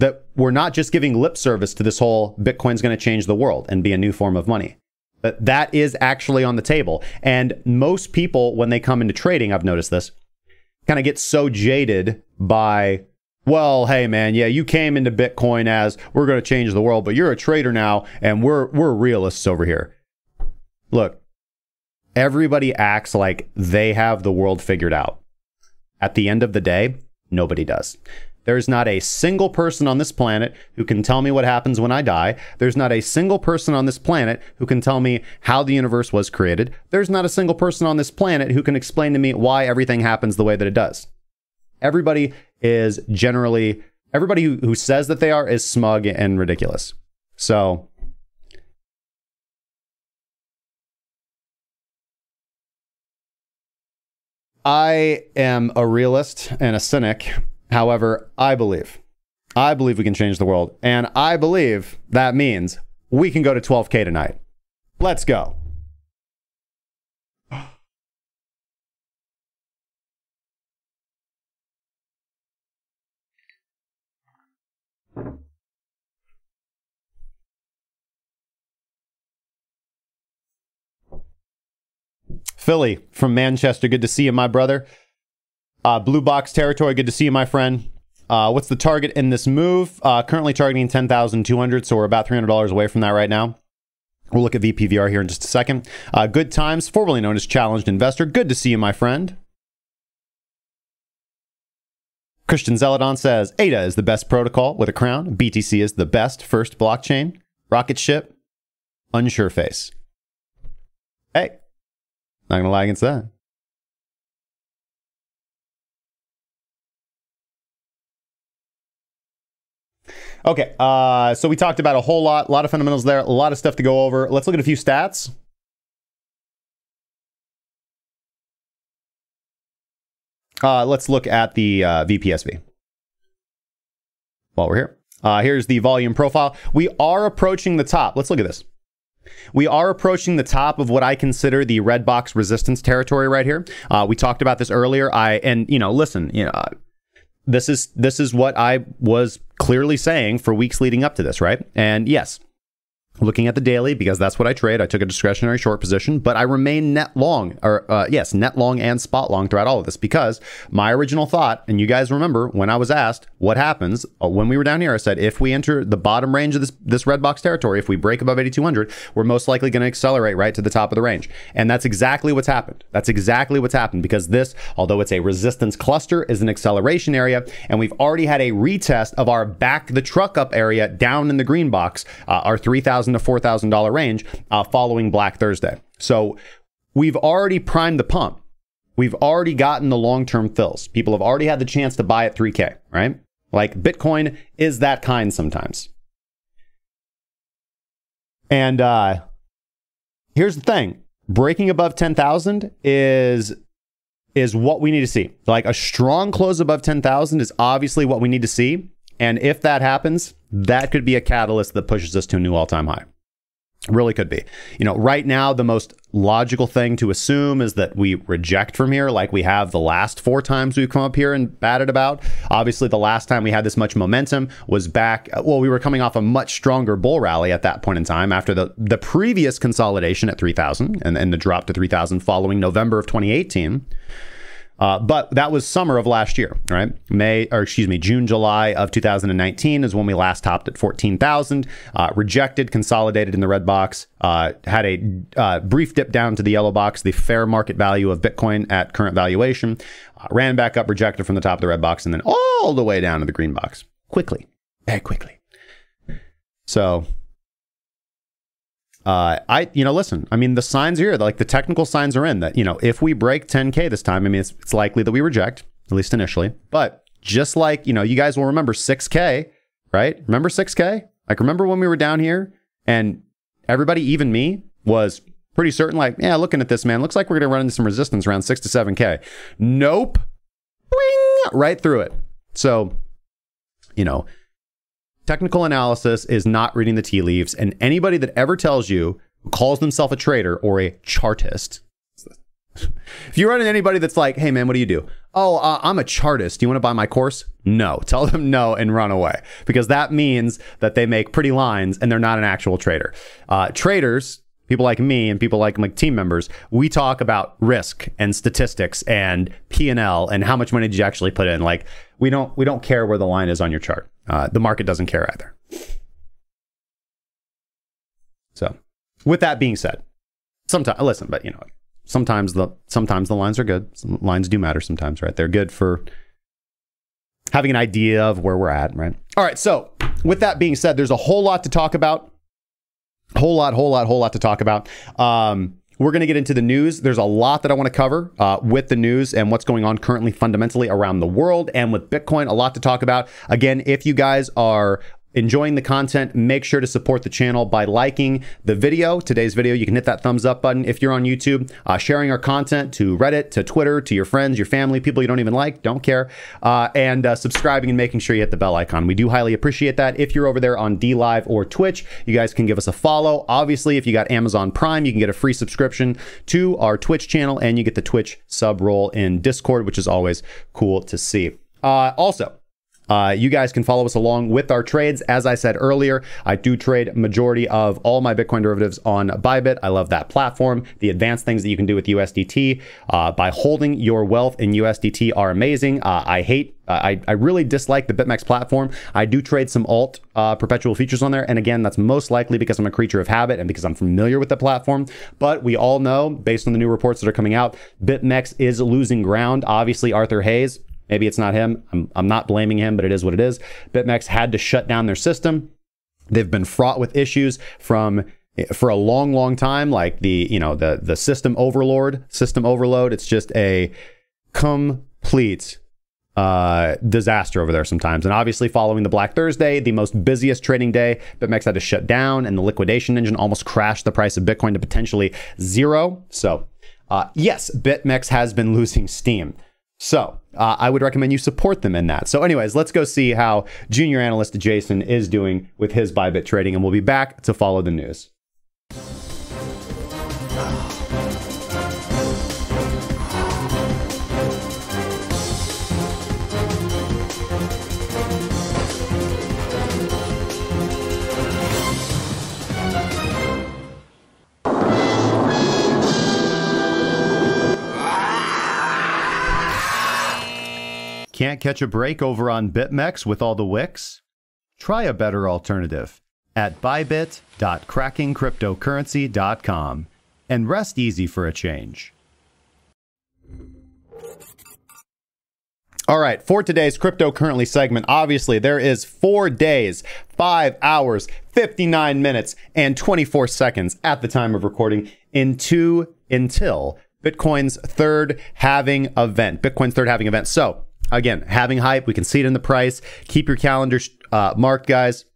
that we're not just giving lip service to this whole Bitcoin's going to change the world and be a new form of money. But that is actually on the table. And most people, when they come into trading, I've noticed this, kind of get so jaded by, well, hey, man, yeah, you came into Bitcoin as we're going to change the world, but you're a trader now and we're, we're realists over here. Look, everybody acts like they have the world figured out. At the end of the day, nobody does. There's not a single person on this planet who can tell me what happens when I die. There's not a single person on this planet who can tell me how the universe was created. There's not a single person on this planet who can explain to me why everything happens the way that it does. Everybody is generally, everybody who, who says that they are is smug and ridiculous. So I am a realist and a cynic. However, I believe, I believe we can change the world. And I believe that means we can go to twelve K tonight. Let's go. Philly from Manchester. Good to see you, my brother. Uh, blue box territory. Good to see you, my friend. Uh, what's the target in this move? Uh, currently targeting ten thousand two hundred. So we're about three hundred dollars away from that right now. We'll look at V P V R here in just a second. Uh, Good Times, formerly known as Challenged Investor. Good to see you, my friend. Christian Zeladon says, A D A is the best protocol with a crown. B T C is the best first blockchain. Rocket ship. Unsure face. Hey, not going to lie against that. Okay, uh, so we talked about a whole lot, a lot of fundamentals there, a lot of stuff to go over. Let's look at a few stats. Uh, let's look at the uh, V P S V while we're here. Uh, here's the volume profile. We are approaching the top. Let's look at this. We are approaching the top of what I consider the red box resistance territory right here. Uh, we talked about this earlier. I and, you know, listen, you know, this is this is what I was clearly saying for weeks leading up to this, right? And yes, looking at the daily, because that's what I trade, I took a discretionary short position, but I remain net long, or uh, yes, net long and spot long throughout all of this, because my original thought, and you guys remember when I was asked what happens when we were down here, I said, if we enter the bottom range of this, this red box territory, if we break above eighty-two hundred, we're most likely going to accelerate right to the top of the range. And that's exactly what's happened. That's exactly what's happened, because this, although it's a resistance cluster, is an acceleration area. And we've already had a retest of our back the truck up area down in the green box, uh, our three thousand to four thousand dollar range uh, following Black Thursday. So we've already primed the pump. We've already gotten the long-term fills. People have already had the chance to buy at three K, right? Like Bitcoin is that kind sometimes. And uh, here's the thing. Breaking above ten thousand is, is what we need to see. Like a strong close above ten thousand is obviously what we need to see And if that happens, that could be a catalyst that pushes us to a new all-time high. Really could be. You know, right now, the most logical thing to assume is that we reject from here like we have the last four times we've come up here and batted about. Obviously, the last time we had this much momentum was back, well, we were coming off a much stronger bull rally at that point in time after the, the previous consolidation at three thousand and, and the drop to three thousand following November of twenty eighteen. Uh, but that was summer of last year, right? May, or excuse me, June, July of two thousand nineteen is when we last topped at fourteen thousand, uh, rejected, consolidated in the red box, uh, had a uh, brief dip down to the yellow box, the fair market value of Bitcoin at current valuation, uh, ran back up, rejected from the top of the red box, and then all the way down to the green box quickly, very quickly. So... Uh, I, you know, listen, I mean, the signs are here, like the technical signs are in that, you know, if we break ten K this time, I mean, it's, it's likely that we reject, at least initially, but just like, you know, you guys will remember six K, right? Remember six K? Like, remember when we were down here and everybody, even me, was pretty certain, like, yeah, looking at this, man, looks like we're going to run into some resistance around six to seven K. Nope. Boing! Right through it. So, you know, technical analysis is not reading the tea leaves, and anybody that ever tells you, calls themselves a trader or a chartist, if you run into anybody that's like, hey man, what do you do? Oh, uh, I'm a chartist. Do you want to buy my course? No. Tell them no and run away, because that means that they make pretty lines and they're not an actual trader. Uh, traders, people like me and people like my team members, we talk about risk and statistics and P and L and how much money did you actually put in. Like, we don't, we don't care where the line is on your chart. Uh, the market doesn't care either. So, with that being said, sometimes listen, but you know, sometimes the sometimes the lines are good. Some lines do matter sometimes, right? They're good for having an idea of where we're at, right? All right. So, with that being said, there's a whole lot to talk about. Whole lot, whole lot, whole lot to talk about. Um, We're going to get into the news. There's a lot that I want to cover uh, with the news and what's going on currently fundamentally around the world and with Bitcoin. A lot to talk about. Again, if you guys are enjoying the content, make sure to support the channel by liking the video. Today's video, you can hit that thumbs up button if you're on YouTube, uh, sharing our content to Reddit, to Twitter, to your friends, your family, people you don't even like, don't care, uh, and uh, subscribing and making sure you hit the bell icon. We do highly appreciate that. If you're over there on DLive or Twitch, you guys can give us a follow. Obviously, if you got Amazon Prime, you can get a free subscription to our Twitch channel, and you get the Twitch sub role in Discord, which is always cool to see. Uh, also, Uh, you guys can follow us along with our trades. As I said earlier, I do trade majority of all my Bitcoin derivatives on Bybit. I love that platform. The advanced things that you can do with U S D T uh, by holding your wealth in U S D T are amazing. Uh, I hate, uh, I, I really dislike the BitMEX platform. I do trade some alt uh, perpetual features on there. And again, that's most likely because I'm a creature of habit and because I'm familiar with the platform. But we all know, based on the new reports that are coming out, BitMEX is losing ground. Obviously, Arthur Hayes. Maybe it's not him. I'm, I'm not blaming him, but it is what it is. BitMEX had to shut down their system. They've been fraught with issues from for a long, long time, like the, you know, the, the system overlord, system overload. It's just a complete uh, disaster over there sometimes. And obviously following the Black Thursday, the most busiest trading day, BitMEX had to shut down, and the liquidation engine almost crashed the price of Bitcoin to potentially zero. So uh, yes, BitMEX has been losing steam. So uh, I would recommend you support them in that. So anyways, let's go see how junior analyst Jason is doing with his Bybit trading, and we'll be back to follow the news. Can't catch a break over on BitMEX with all the wicks? Try a better alternative at bybit dot cracking cryptocurrency dot com and rest easy for a change. All right, for today's cryptocurrency segment, obviously there is four days, five hours, fifty-nine minutes, and twenty-four seconds at the time of recording into until Bitcoin's third halving event. Bitcoin's third halving event. So, again, having hype, we can see it in the price. Keep your calendars uh, marked, guys.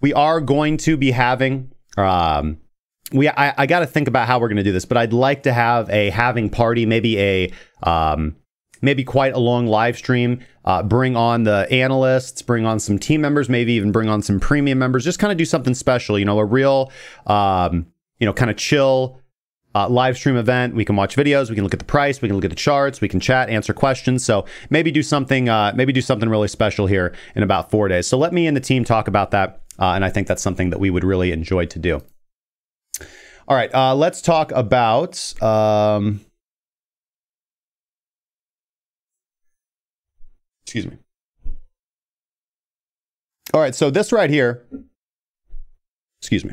We are going to be having, um, we I, I got to think about how we're going to do this, but I'd like to have a halving party, maybe a um, maybe quite a long live stream, uh, bring on the analysts, bring on some team members, maybe even bring on some premium members, just kind of do something special, you know, a real, um, you know, kind of chill uh, live stream event. We can watch videos, we can look at the price, we can look at the charts, we can chat, answer questions. So maybe do something, uh, maybe do something really special here in about four days. So let me and the team talk about that. Uh, and I think that's something that we would really enjoy to do. All right, uh, let's talk about, um, excuse me. All right, so this right here, excuse me.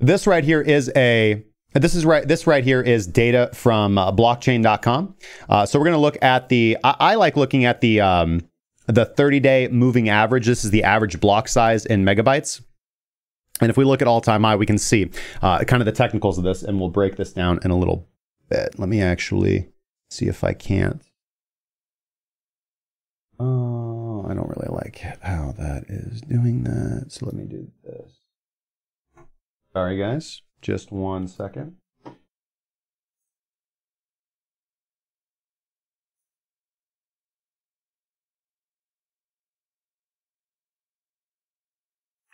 This right here is a, this is right, this right here is data from uh, blockchain dot com. Uh, so we're gonna look at the, I, I like looking at the, um, the thirty day moving average. This is the average block size in megabytes. And if we look at all-time high, we can see uh, kind of the technicals of this, and we'll break this down in a little bit. Let me actually see if I can't. Oh, I don't really like how that is doing that. So let me do this. Sorry, guys. Just one second.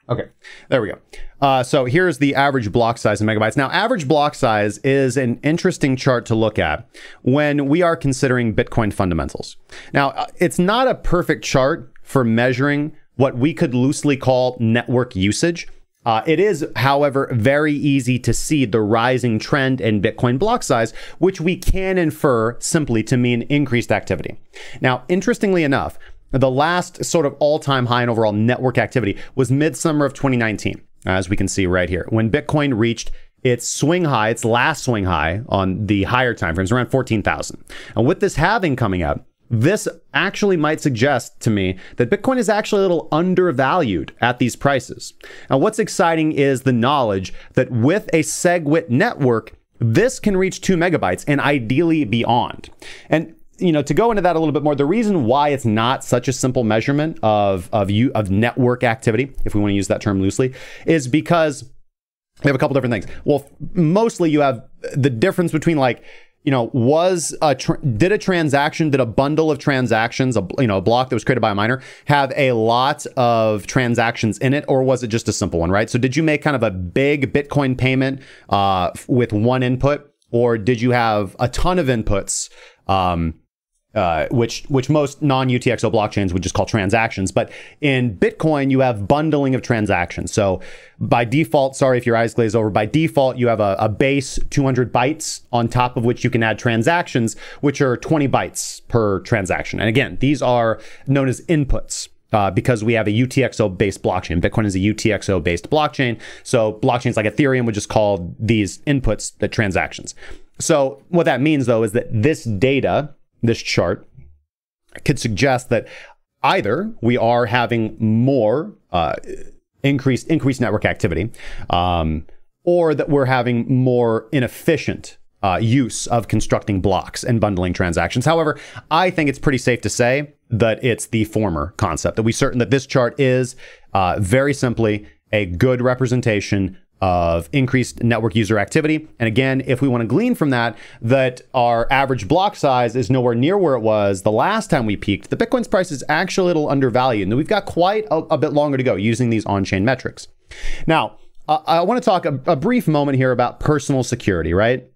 Okay, there we go. Uh, so here's the average block size in megabytes. Now, average block size is an interesting chart to look at when we are considering Bitcoin fundamentals. Now, it's not a perfect chart for measuring what we could loosely call network usage. Uh, it is, however, very easy to see the rising trend in Bitcoin block size, which we can infer simply to mean increased activity. Now, interestingly enough, the last sort of all-time high in overall network activity was midsummer of twenty nineteen, as we can see right here, when Bitcoin reached its swing high, its last swing high on the higher timeframes, around fourteen thousand. And with this halving coming up, this actually might suggest to me that Bitcoin is actually a little undervalued at these prices. Now, what's exciting is the knowledge that with a SegWit network, this can reach two megabytes and ideally beyond. And you know, to go into that a little bit more, the reason why it's not such a simple measurement of of you of network activity, if we want to use that term loosely, is because we have a couple different things. Well, mostly you have the difference between, like, you know, was a tr did a transaction, did a bundle of transactions, a, you know, a block that was created by a miner have a lot of transactions in it, or was it just a simple one, right? So did you make kind of a big Bitcoin payment uh, with one input, or did you have a ton of inputs? Um, Uh, which which most non-U T X O blockchains would just call transactions. But in Bitcoin, you have bundling of transactions. So by default, sorry if your eyes glaze over, by default, you have a, a base two hundred bytes on top of which you can add transactions, which are twenty bytes per transaction. And again, these are known as inputs uh, because we have a U T X O-based blockchain. Bitcoin is a U T X O-based blockchain. So blockchains like Ethereum would just call these inputs the transactions. So what that means, though, is that this data, this chart could suggest that either we are having more uh, increased increased network activity, um, or that we're having more inefficient uh, use of constructing blocks and bundling transactions. However, I think it's pretty safe to say that it's the former concept. That we certain that this chart is uh, very simply a good representation of increased network user activity. And again, if we want to glean from that, that our average block size is nowhere near where it was the last time we peaked, the Bitcoin's price is actually a little undervalued. And we've got quite a, a bit longer to go using these on-chain metrics. Now, uh, I want to talk a, a brief moment here about personal security, right?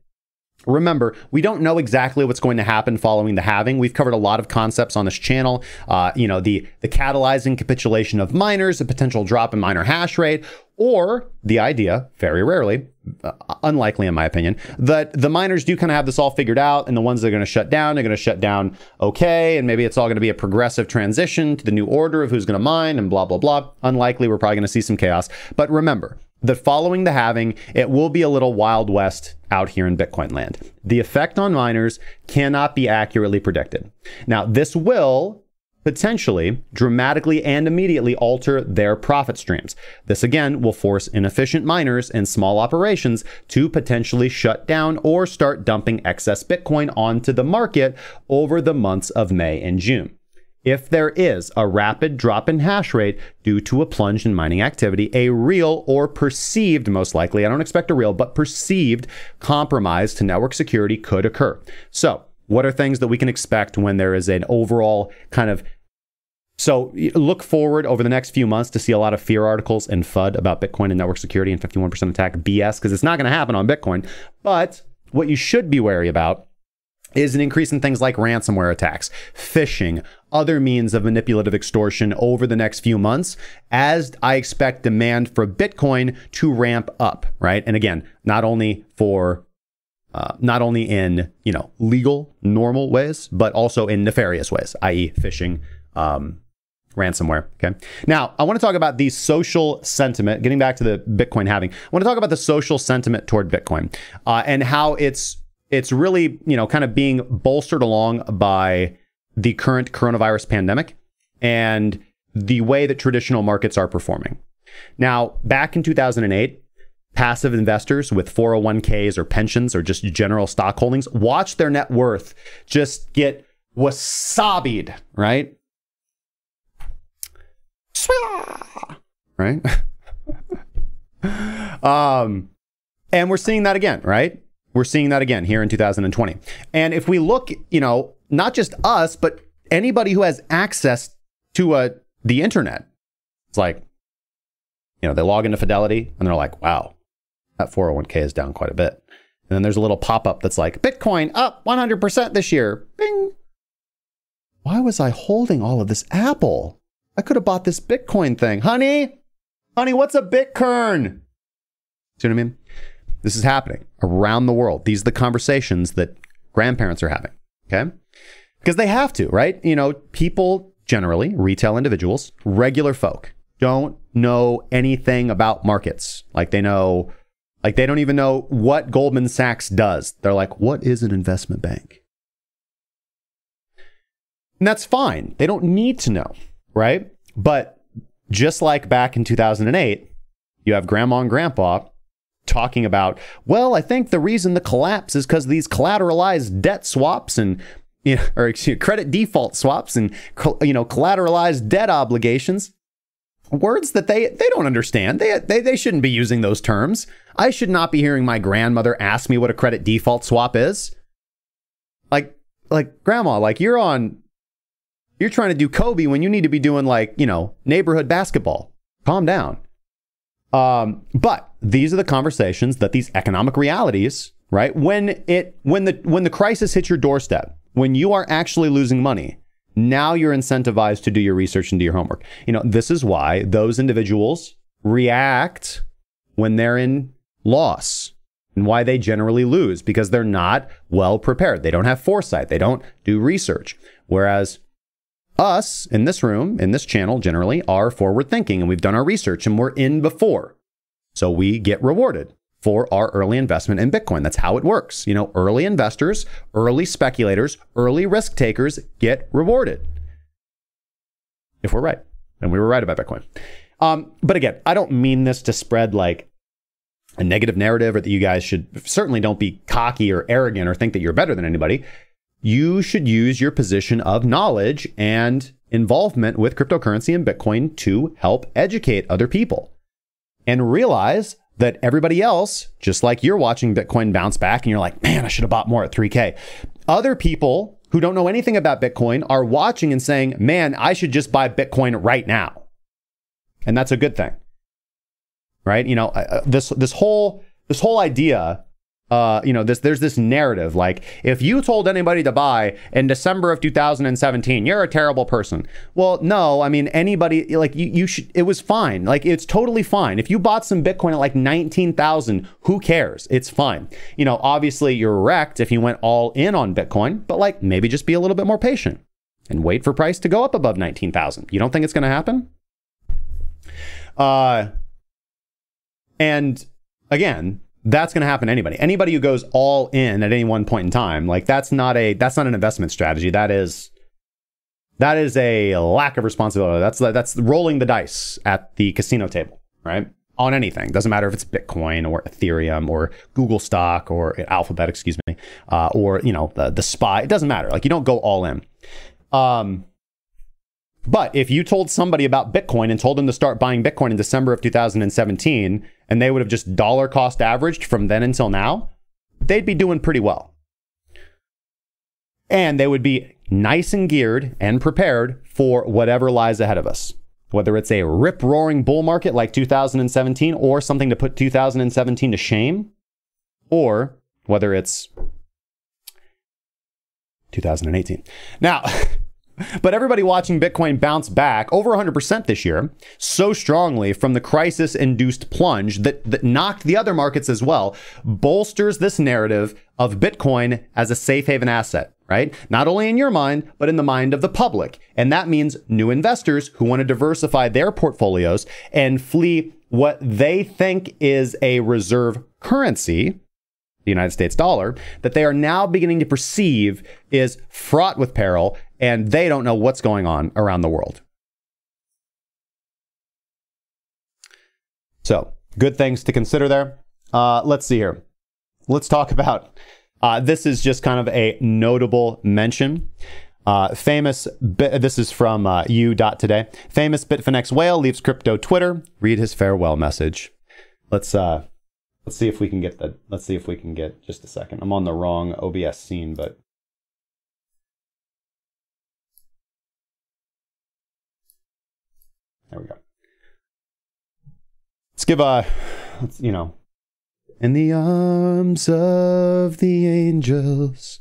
Remember, we don't know exactly what's going to happen following the halving. We've covered a lot of concepts on this channel. Uh, you know, the, the catalyzing capitulation of miners, a potential drop in miner hash rate, or the idea, very rarely, uh, unlikely in my opinion, that the miners do kind of have this all figured out, and the ones that are going to shut down are going to shut down okay, and maybe it's all going to be a progressive transition to the new order of who's going to mine and blah, blah, blah. Unlikely, we're probably going to see some chaos. But remember, that following the halving, it will be a little Wild West out here in Bitcoin land. The effect on miners cannot be accurately predicted. Now, this will potentially dramatically and immediately alter their profit streams. This again will force inefficient miners and small operations to potentially shut down or start dumping excess Bitcoin onto the market over the months of May and June. If there is a rapid drop in hash rate due to a plunge in mining activity, a real or perceived, most likely, I don't expect a real, but perceived compromise to network security could occur. So What are things that we can expect when there is an overall kind of... So look forward over the next few months to see a lot of fear articles and FUD about Bitcoin and network security and fifty-one percent attack B S, because it's not going to happen on Bitcoin. But what you should be wary about is an increase in things like ransomware attacks, phishing, other means of manipulative extortion over the next few months, as I expect demand for Bitcoin to ramp up, right? And again, not only for Uh, not only in, you know, legal, normal ways, but also in nefarious ways, that is phishing, um, ransomware, okay? Now, I want to talk about the social sentiment, getting back to the Bitcoin halving. I want to talk about the social sentiment toward Bitcoin uh, and how it's, it's really, you know, kind of being bolstered along by the current coronavirus pandemic and the way that traditional markets are performing. Now, back in two thousand eight, passive investors with four oh one Ks or pensions or just general stock holdings watch their net worth just get wasabied, right? Right? um, and we're seeing that again, right? We're seeing that again here in two thousand twenty. And if we look, you know, not just us, but anybody who has access to uh, the internet, it's like, you know, they log into Fidelity and they're like, wow, that four oh one K is down quite a bit. And then there's a little pop-up that's like, Bitcoin up one hundred percent this year. Bing. Why was I holding all of this Apple? I could have bought this Bitcoin thing. Honey, honey, what's a Bitcoin? See what I mean? This is happening around the world. These are the conversations that grandparents are having, okay? Because they have to, right? You know, people generally, retail individuals, regular folk, don't know anything about markets. Like they know, like they don't even know what Goldman Sachs does. They're like, what is an investment bank? And that's fine. They don't need to know, right? But just like back in two thousand eight, you have grandma and grandpa talking about, well, I think the reason the collapse is because these collateralized debt swaps and, you know, or excuse me, credit default swaps and, you know, collateralized debt obligations. Words that they, they don't understand. They, they, they shouldn't be using those terms. I should not be hearing my grandmother ask me what a credit default swap is. Like, like grandma, like you're on, you're trying to do Kobe when you need to be doing like, you know, neighborhood basketball. Calm down. Um, but these are the conversations that these economic realities, right? When it, when the, when the crisis hits your doorstep, when you are actually losing money, now you're incentivized to do your research and do your homework. You know, this is why those individuals react when they're in loss and why they generally lose, because they're not well prepared. They don't have foresight. They don't do research. Whereas us in this room, in this channel, generally are forward thinking and we've done our research and we're in before. So we get rewarded for our early investment in Bitcoin. That's how it works. You know, early investors, early speculators, early risk takers get rewarded. If we're right, and we were right about Bitcoin. Um, but again, I don't mean this to spread like a negative narrative or that you guys should, certainly don't be cocky or arrogant or think that you're better than anybody. You should use your position of knowledge and involvement with cryptocurrency and Bitcoin to help educate other people and realize that everybody else, just like you're watching Bitcoin bounce back and you're like, man, I should have bought more at three K. Other people who don't know anything about Bitcoin are watching and saying, man, I should just buy Bitcoin right now. And that's a good thing, right? You know, uh, this, this whole, this whole idea, uh, you know, this, there's this narrative, like if you told anybody to buy in December of two thousand seventeen, you're a terrible person. Well, no, I mean, anybody like you, you should, it was fine. Like it's totally fine. If you bought some Bitcoin at like nineteen thousand, who cares? It's fine. You know, obviously you're wrecked if you went all in on Bitcoin, but like maybe just be a little bit more patient and wait for price to go up above nineteen thousand. You don't think it's going to happen? Uh, and again, that's going to happen to anybody. Anybody who goes all in at any one point in time, like that's not a, that's not an investment strategy. That is, that is a lack of responsibility. That's, that's rolling the dice at the casino table, right? On anything. Doesn't matter if it's Bitcoin or Ethereum or Google stock or Alphabet, excuse me, uh, or, you know, the, the spy, it doesn't matter. Like you don't go all in. Um, But if you told somebody about Bitcoin and told them to start buying Bitcoin in December of two thousand seventeen, and they would have just dollar cost averaged from then until now, they'd be doing pretty well. and they would be nice and geared and prepared for whatever lies ahead of us. Whether it's a rip-roaring bull market like two thousand seventeen or something to put two thousand seventeen to shame, or whether it's two thousand eighteen. Now, but everybody watching Bitcoin bounce back over one hundred percent this year so strongly from the crisis-induced plunge that, that knocked the other markets as well, bolsters this narrative of Bitcoin as a safe haven asset, right? Not only in your mind, but in the mind of the public. And that means new investors who want to diversify their portfolios and flee what they think is a reserve currency, the United States dollar, that they are now beginning to perceive is fraught with peril, and they don't know what's going on around the world. So, good things to consider there. Uh, let's see here. Let's talk about, uh, this is just kind of a notable mention. Uh, famous, this is from uh, u dot today. Famous Bitfinex whale leaves crypto Twitter. Read his farewell message. Let's, uh, let's see if we can get the, let's see if we can get just a second. I'm on the wrong O B S scene, but. There we go. Let's give a, let's, you know. In the arms of the angels.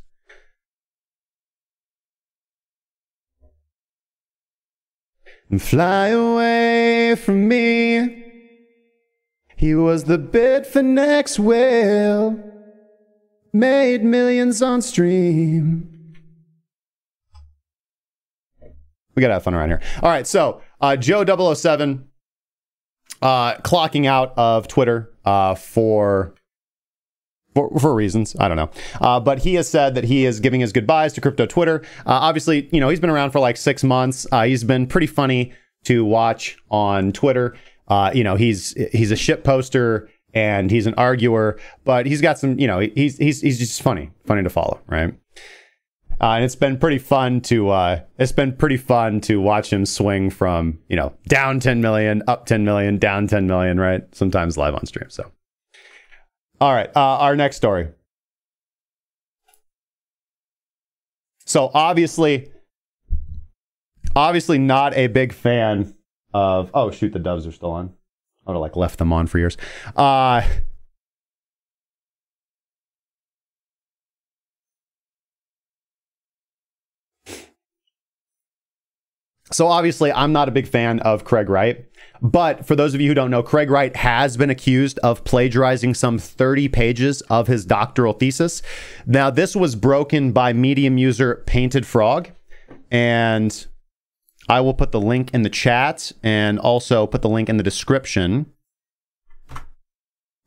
And fly away from me. He was the Bitfinex whale. Made millions on stream. We gotta have fun around here. All right, so. Uh, Joe double oh seven uh, clocking out of Twitter uh, for, for for reasons, I don't know. Uh, but he has said that he is giving his goodbyes to crypto Twitter. Uh, obviously, you know, he's been around for like six months. Uh, he's been pretty funny to watch on Twitter. Uh, you know, he's he's a shit poster and he's an arguer, but he's got some, you know, he's he's he's just funny, funny to follow, right? Uh, and it's been pretty fun to uh, it's been pretty fun to watch him swing from, you know, down ten million, up ten million, down ten million, right? Sometimes live on stream. So, all right, uh, our next story. So obviously, obviously not a big fan of. Oh shoot, the doves are still on. I would have like left them on for years. Uh, So obviously, I'm not a big fan of Craig Wright, but for those of you who don't know, Craig Wright has been accused of plagiarizing some thirty pages of his doctoral thesis. Now, this was broken by Medium user Painted Frog, and I will put the link in the chat and also put the link in the description.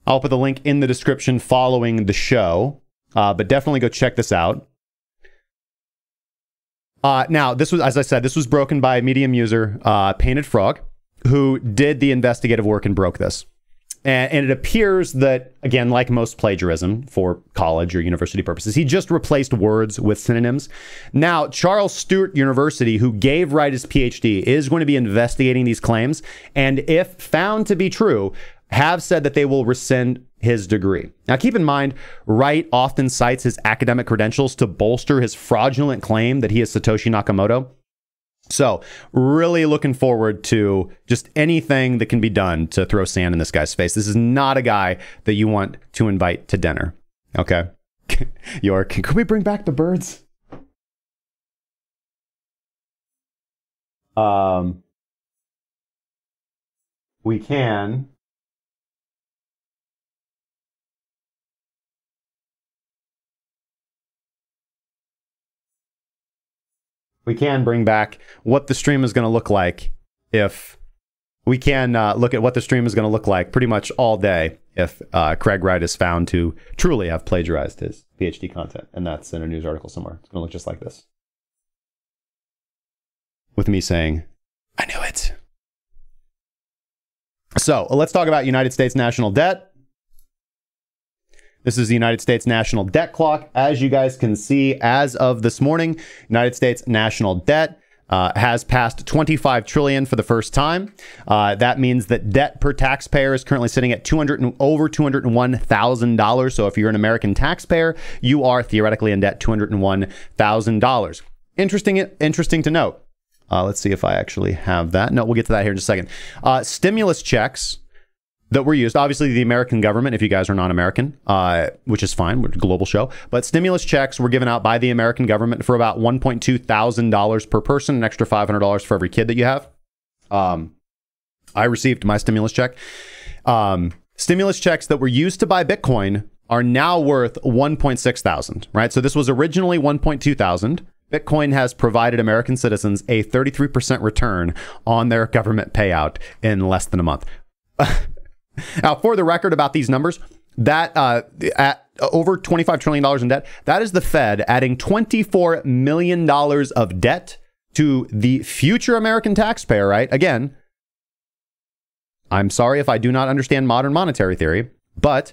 I'll put the link in the description following the show, uh, but definitely go check this out. Uh, now, this was, as I said, this was broken by a Medium user, uh, Painted Frog, who did the investigative work and broke this. And, and it appears that, again, like most plagiarism for college or university purposes, he just replaced words with synonyms. Now, Charles Stewart University, who gave Wright his PhD, is going to be investigating these claims, and if found to be true, have said that they will rescind his degree. Now, keep in mind, Wright often cites his academic credentials to bolster his fraudulent claim that he is Satoshi Nakamoto. So, really looking forward to just anything that can be done to throw sand in this guy's face. This is not a guy that you want to invite to dinner. Okay? York, could we bring back the birds? Um, we can... We can bring back what the stream is going to look like if we can uh, look at what the stream is going to look like pretty much all day if uh, Craig Wright is found to truly have plagiarized his PhD content. And that's in a news article somewhere. It's going to look just like this. With me saying, I knew it. So let's talk about United States national debt. This is the United States national debt clock. As you guys can see, as of this morning, United States national debt Uh, has passed twenty-five trillion dollars for the first time. Uh, that means that debt per taxpayer is currently sitting at two hundred and over two hundred and one thousand dollars. So if you're an American taxpayer, you are theoretically in debt two hundred and one thousand dollars. Interesting, interesting to note. Uh, let's see if I actually have that. No, we'll get to that here in just a second. Uh, stimulus checks that were used, obviously the American government, if you guys are non-American, uh, which is fine, we're a global show, but stimulus checks were given out by the American government for about one point two thousand dollars per person, an extra five hundred dollars for every kid that you have. Um, I received my stimulus check. Um, stimulus checks that were used to buy Bitcoin are now worth one point six thousand, right? So this was originally one point two thousand. Bitcoin has provided American citizens a thirty-three percent return on their government payout in less than a month. Now, for the record about these numbers, that uh, at over twenty-five trillion dollars in debt, that is the Fed adding twenty-four million dollars of debt to the future American taxpayer, right? Again, I'm sorry if I do not understand modern monetary theory, but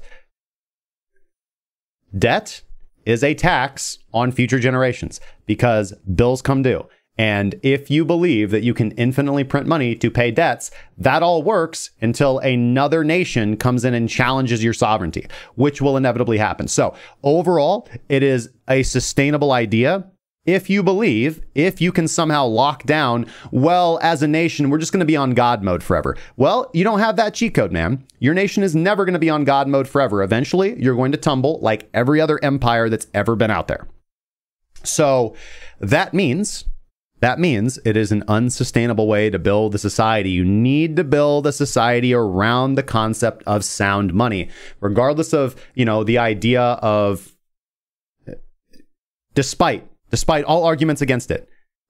debt is a tax on future generations because bills come due. And if you believe that you can infinitely print money to pay debts, that all works until another nation comes in and challenges your sovereignty, which will inevitably happen. So overall, it is a sustainable idea. If you believe, if you can somehow lock down, well, as a nation, we're just going to be on God mode forever. Well, you don't have that cheat code, man. Your nation is never going to be on God mode forever. Eventually, you're going to tumble like every other empire that's ever been out there. So that means... That means it is an unsustainable way to build a society. You need to build a society around the concept of sound money, regardless of, you know, the idea of, despite, despite all arguments against it,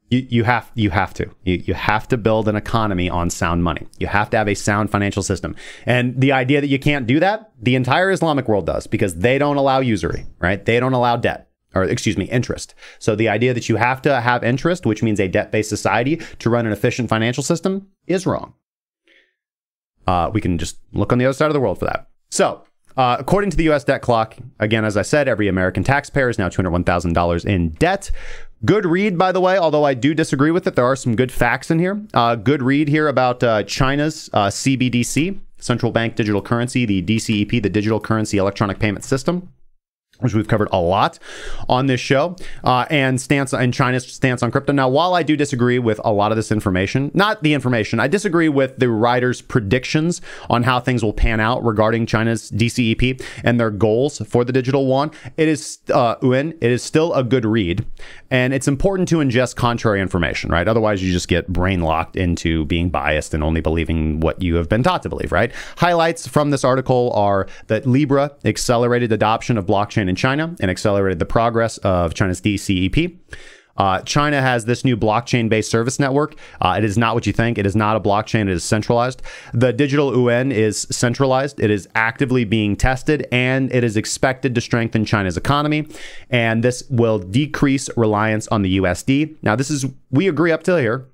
you, you have, you have to, you, you have to build an economy on sound money. You have to have a sound financial system. And the idea that you can't do that, the entire Islamic world does, because they don't allow usury, right? They don't allow debt. Or excuse me, interest. So the idea that you have to have interest, which means a debt-based society, to run an efficient financial system is wrong. Uh, we can just look on the other side of the world for that. So uh, according to the U S debt clock, again, as I said, every American taxpayer is now two hundred and one thousand dollars in debt. Good read, by the way, although I do disagree with it. There are some good facts in here. Uh, good read here about uh, China's uh, C B D C, Central Bank Digital Currency, the D C E P, the Digital Currency Electronic Payment System, which we've covered a lot on this show, uh, and stance and China's stance on crypto. Now, while I do disagree with a lot of this information, not the information, I disagree with the writer's predictions on how things will pan out regarding China's D C E P and their goals for the digital yuan. It is, uh, Ewan, it is still a good read, and it's important to ingest contrary information, right? Otherwise, you just get brain locked into being biased and only believing what you have been taught to believe, right? Highlights from this article are that Libra accelerated adoption of blockchain in China and accelerated the progress of China's D C E P. Uh, China has this new blockchain-based service network. Uh, it is not what you think. It is not a blockchain. It is centralized. The digital yuan is centralized. It is actively being tested, and it is expected to strengthen China's economy. And this will decrease reliance on the U S D. Now, this is, we agree up till here.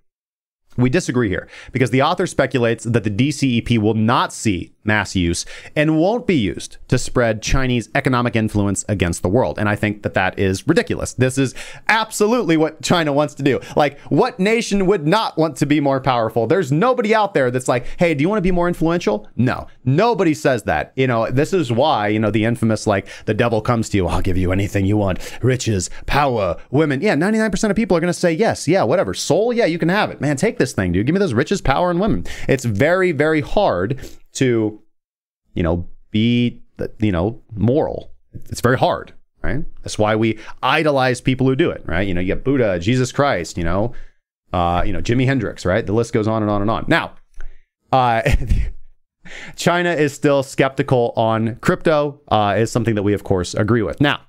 We disagree here because the author speculates that the D C E P will not see mass use and won't be used to spread Chinese economic influence against the world. And I think that that is ridiculous. This is absolutely what China wants to do. Like, what nation would not want to be more powerful? There's nobody out there that's like, hey, do you want to be more influential? No, nobody says that. You know, this is why, you know, the infamous, like, the devil comes to you. I'll give you anything you want. Riches, power, women. Yeah, ninety-nine percent of people are going to say yes. Yeah, whatever. Soul. Yeah, you can have it, man. Take this thing, dude. Give me those riches, power, and women. It's very, very hard to, you know, be, you know, moral. It's very hard, right? That's why we idolize people who do it, right? You know, you get Buddha, Jesus Christ, you know, uh, you know, Jimi Hendrix, right? The list goes on and on and on. Now, uh, China is still skeptical on crypto, uh, is something that we, of course, agree with. Now,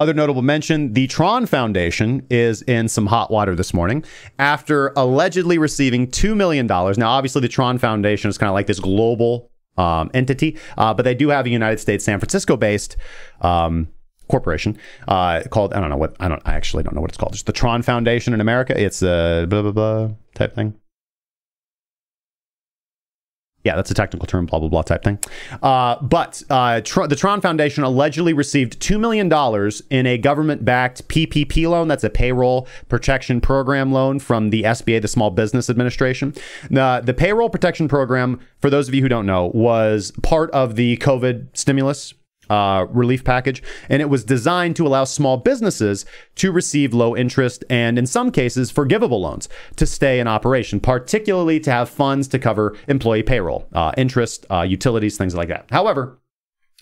other notable mention, the Tron Foundation is in some hot water this morning after allegedly receiving two million dollars. Now, obviously, the Tron Foundation is kind of like this global um, entity, uh, but they do have a United States, San Francisco-based um, corporation uh, called, I don't know what, I don't, I actually don't know what it's called. It's the Tron Foundation in America. It's a blah, blah, blah type thing. Yeah, that's a technical term, blah, blah, blah type thing. Uh, but uh, Tr the Tron Foundation allegedly received two million dollars in a government-backed P P P loan. That's a payroll protection program loan from the S B A, the Small Business Administration. The, the payroll protection program, for those of you who don't know, was part of the COVID stimulus Uh, relief package, and it was designed to allow small businesses to receive low interest and in some cases forgivable loans to stay in operation, particularly to have funds to cover employee payroll, uh, interest, uh, utilities, things like that. However,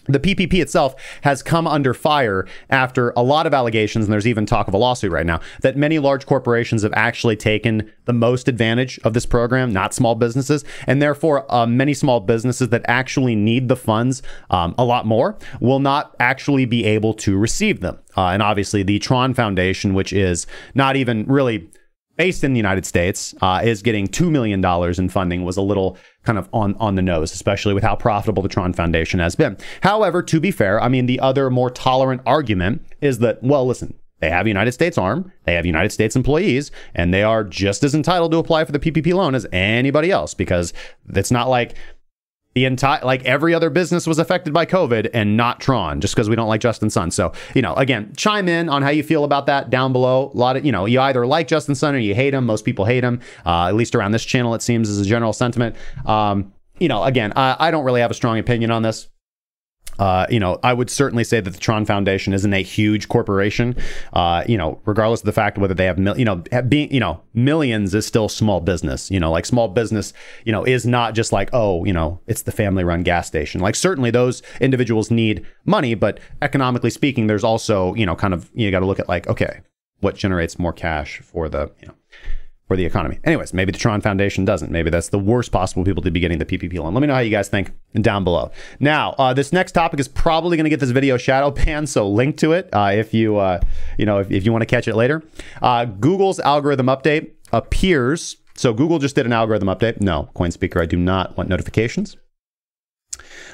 the P P P itself has come under fire after a lot of allegations, and there's even talk of a lawsuit right now, that many large corporations have actually taken the most advantage of this program, not small businesses, and therefore uh, many small businesses that actually need the funds um, a lot more will not actually be able to receive them. Uh, and obviously the Tron Foundation, which is not even really based in the United States, uh, is getting two million dollars in funding, was a little kind of on, on the nose, especially with how profitable the Tron Foundation has been. However, to be fair, I mean, the other more tolerant argument is that, well, listen, they have a United States arm, they have United States employees, and they are just as entitled to apply for the P P P loan as anybody else, because it's not like the entire, like every other business was affected by COVID and not Tron, just because we don't like Justin Sun. So, you know, again, chime in on how you feel about that down below. A lot of, you know, you either like Justin Sun or you hate him. Most people hate him, uh, at least around this channel, it seems, is a general sentiment. Um, you know, again, I, I don't really have a strong opinion on this. Uh, you know, I would certainly say that the Tron Foundation isn't a huge corporation. Uh, you know, regardless of the fact whether they have, mil you know, have being, you know, millions is still small business. You know, like small business, you know, is not just like, oh, you know, it's the family-run gas station. Like certainly those individuals need money, but economically speaking, there's also, you know, kind of, you got to look at like, okay, what generates more cash for the, you know, for the economy. Anyways, maybe the Tron Foundation doesn't. Maybe that's the worst possible people to be getting the P P P loan. Let me know how you guys think down below. Now, uh, this next topic is probably going to get this video shadow banned, so link to it uh, if you, uh, you know, if, if you want to catch it later. Uh, Google's algorithm update appears. So Google just did an algorithm update. No, CoinSpeaker, I do not want notifications.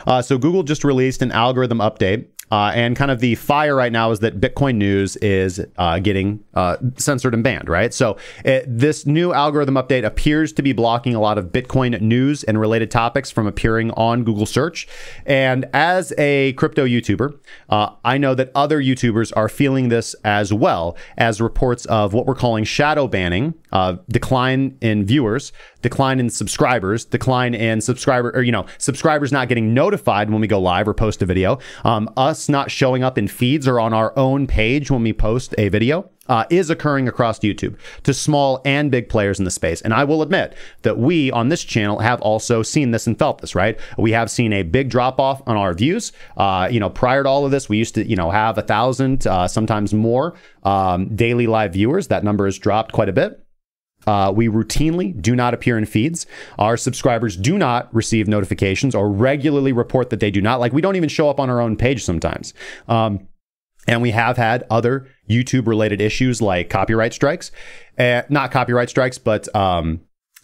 Uh, so Google just released an algorithm update. Uh, and kind of the fire right now is that Bitcoin news is uh, getting uh, censored and banned, right? So it, this new algorithm update appears to be blocking a lot of Bitcoin news and related topics from appearing on Google search. And as a crypto YouTuber, uh, I know that other YouTubers are feeling this as well, as reports of what we're calling shadow banning, uh, decline in viewers, decline in subscribers, decline in subscriber, or, you know, subscribers not getting notified when we go live or post a video, um, us not showing up in feeds or on our own page when we post a video uh, is occurring across YouTube to small and big players in the space. And I will admit that we on this channel have also seen this and felt this, right? We have seen a big drop off on our views. Uh, you know, prior to all of this, we used to, you know, have a thousand, uh, sometimes more um, daily live viewers. That number has dropped quite a bit. Uh, we routinely do not appear in feeds. Our subscribers do not receive notifications or regularly report that they do not. Like, we don't even show up on our own page sometimes. Um, and we have had other YouTube-related issues like copyright strikes. Uh, not copyright strikes, but um,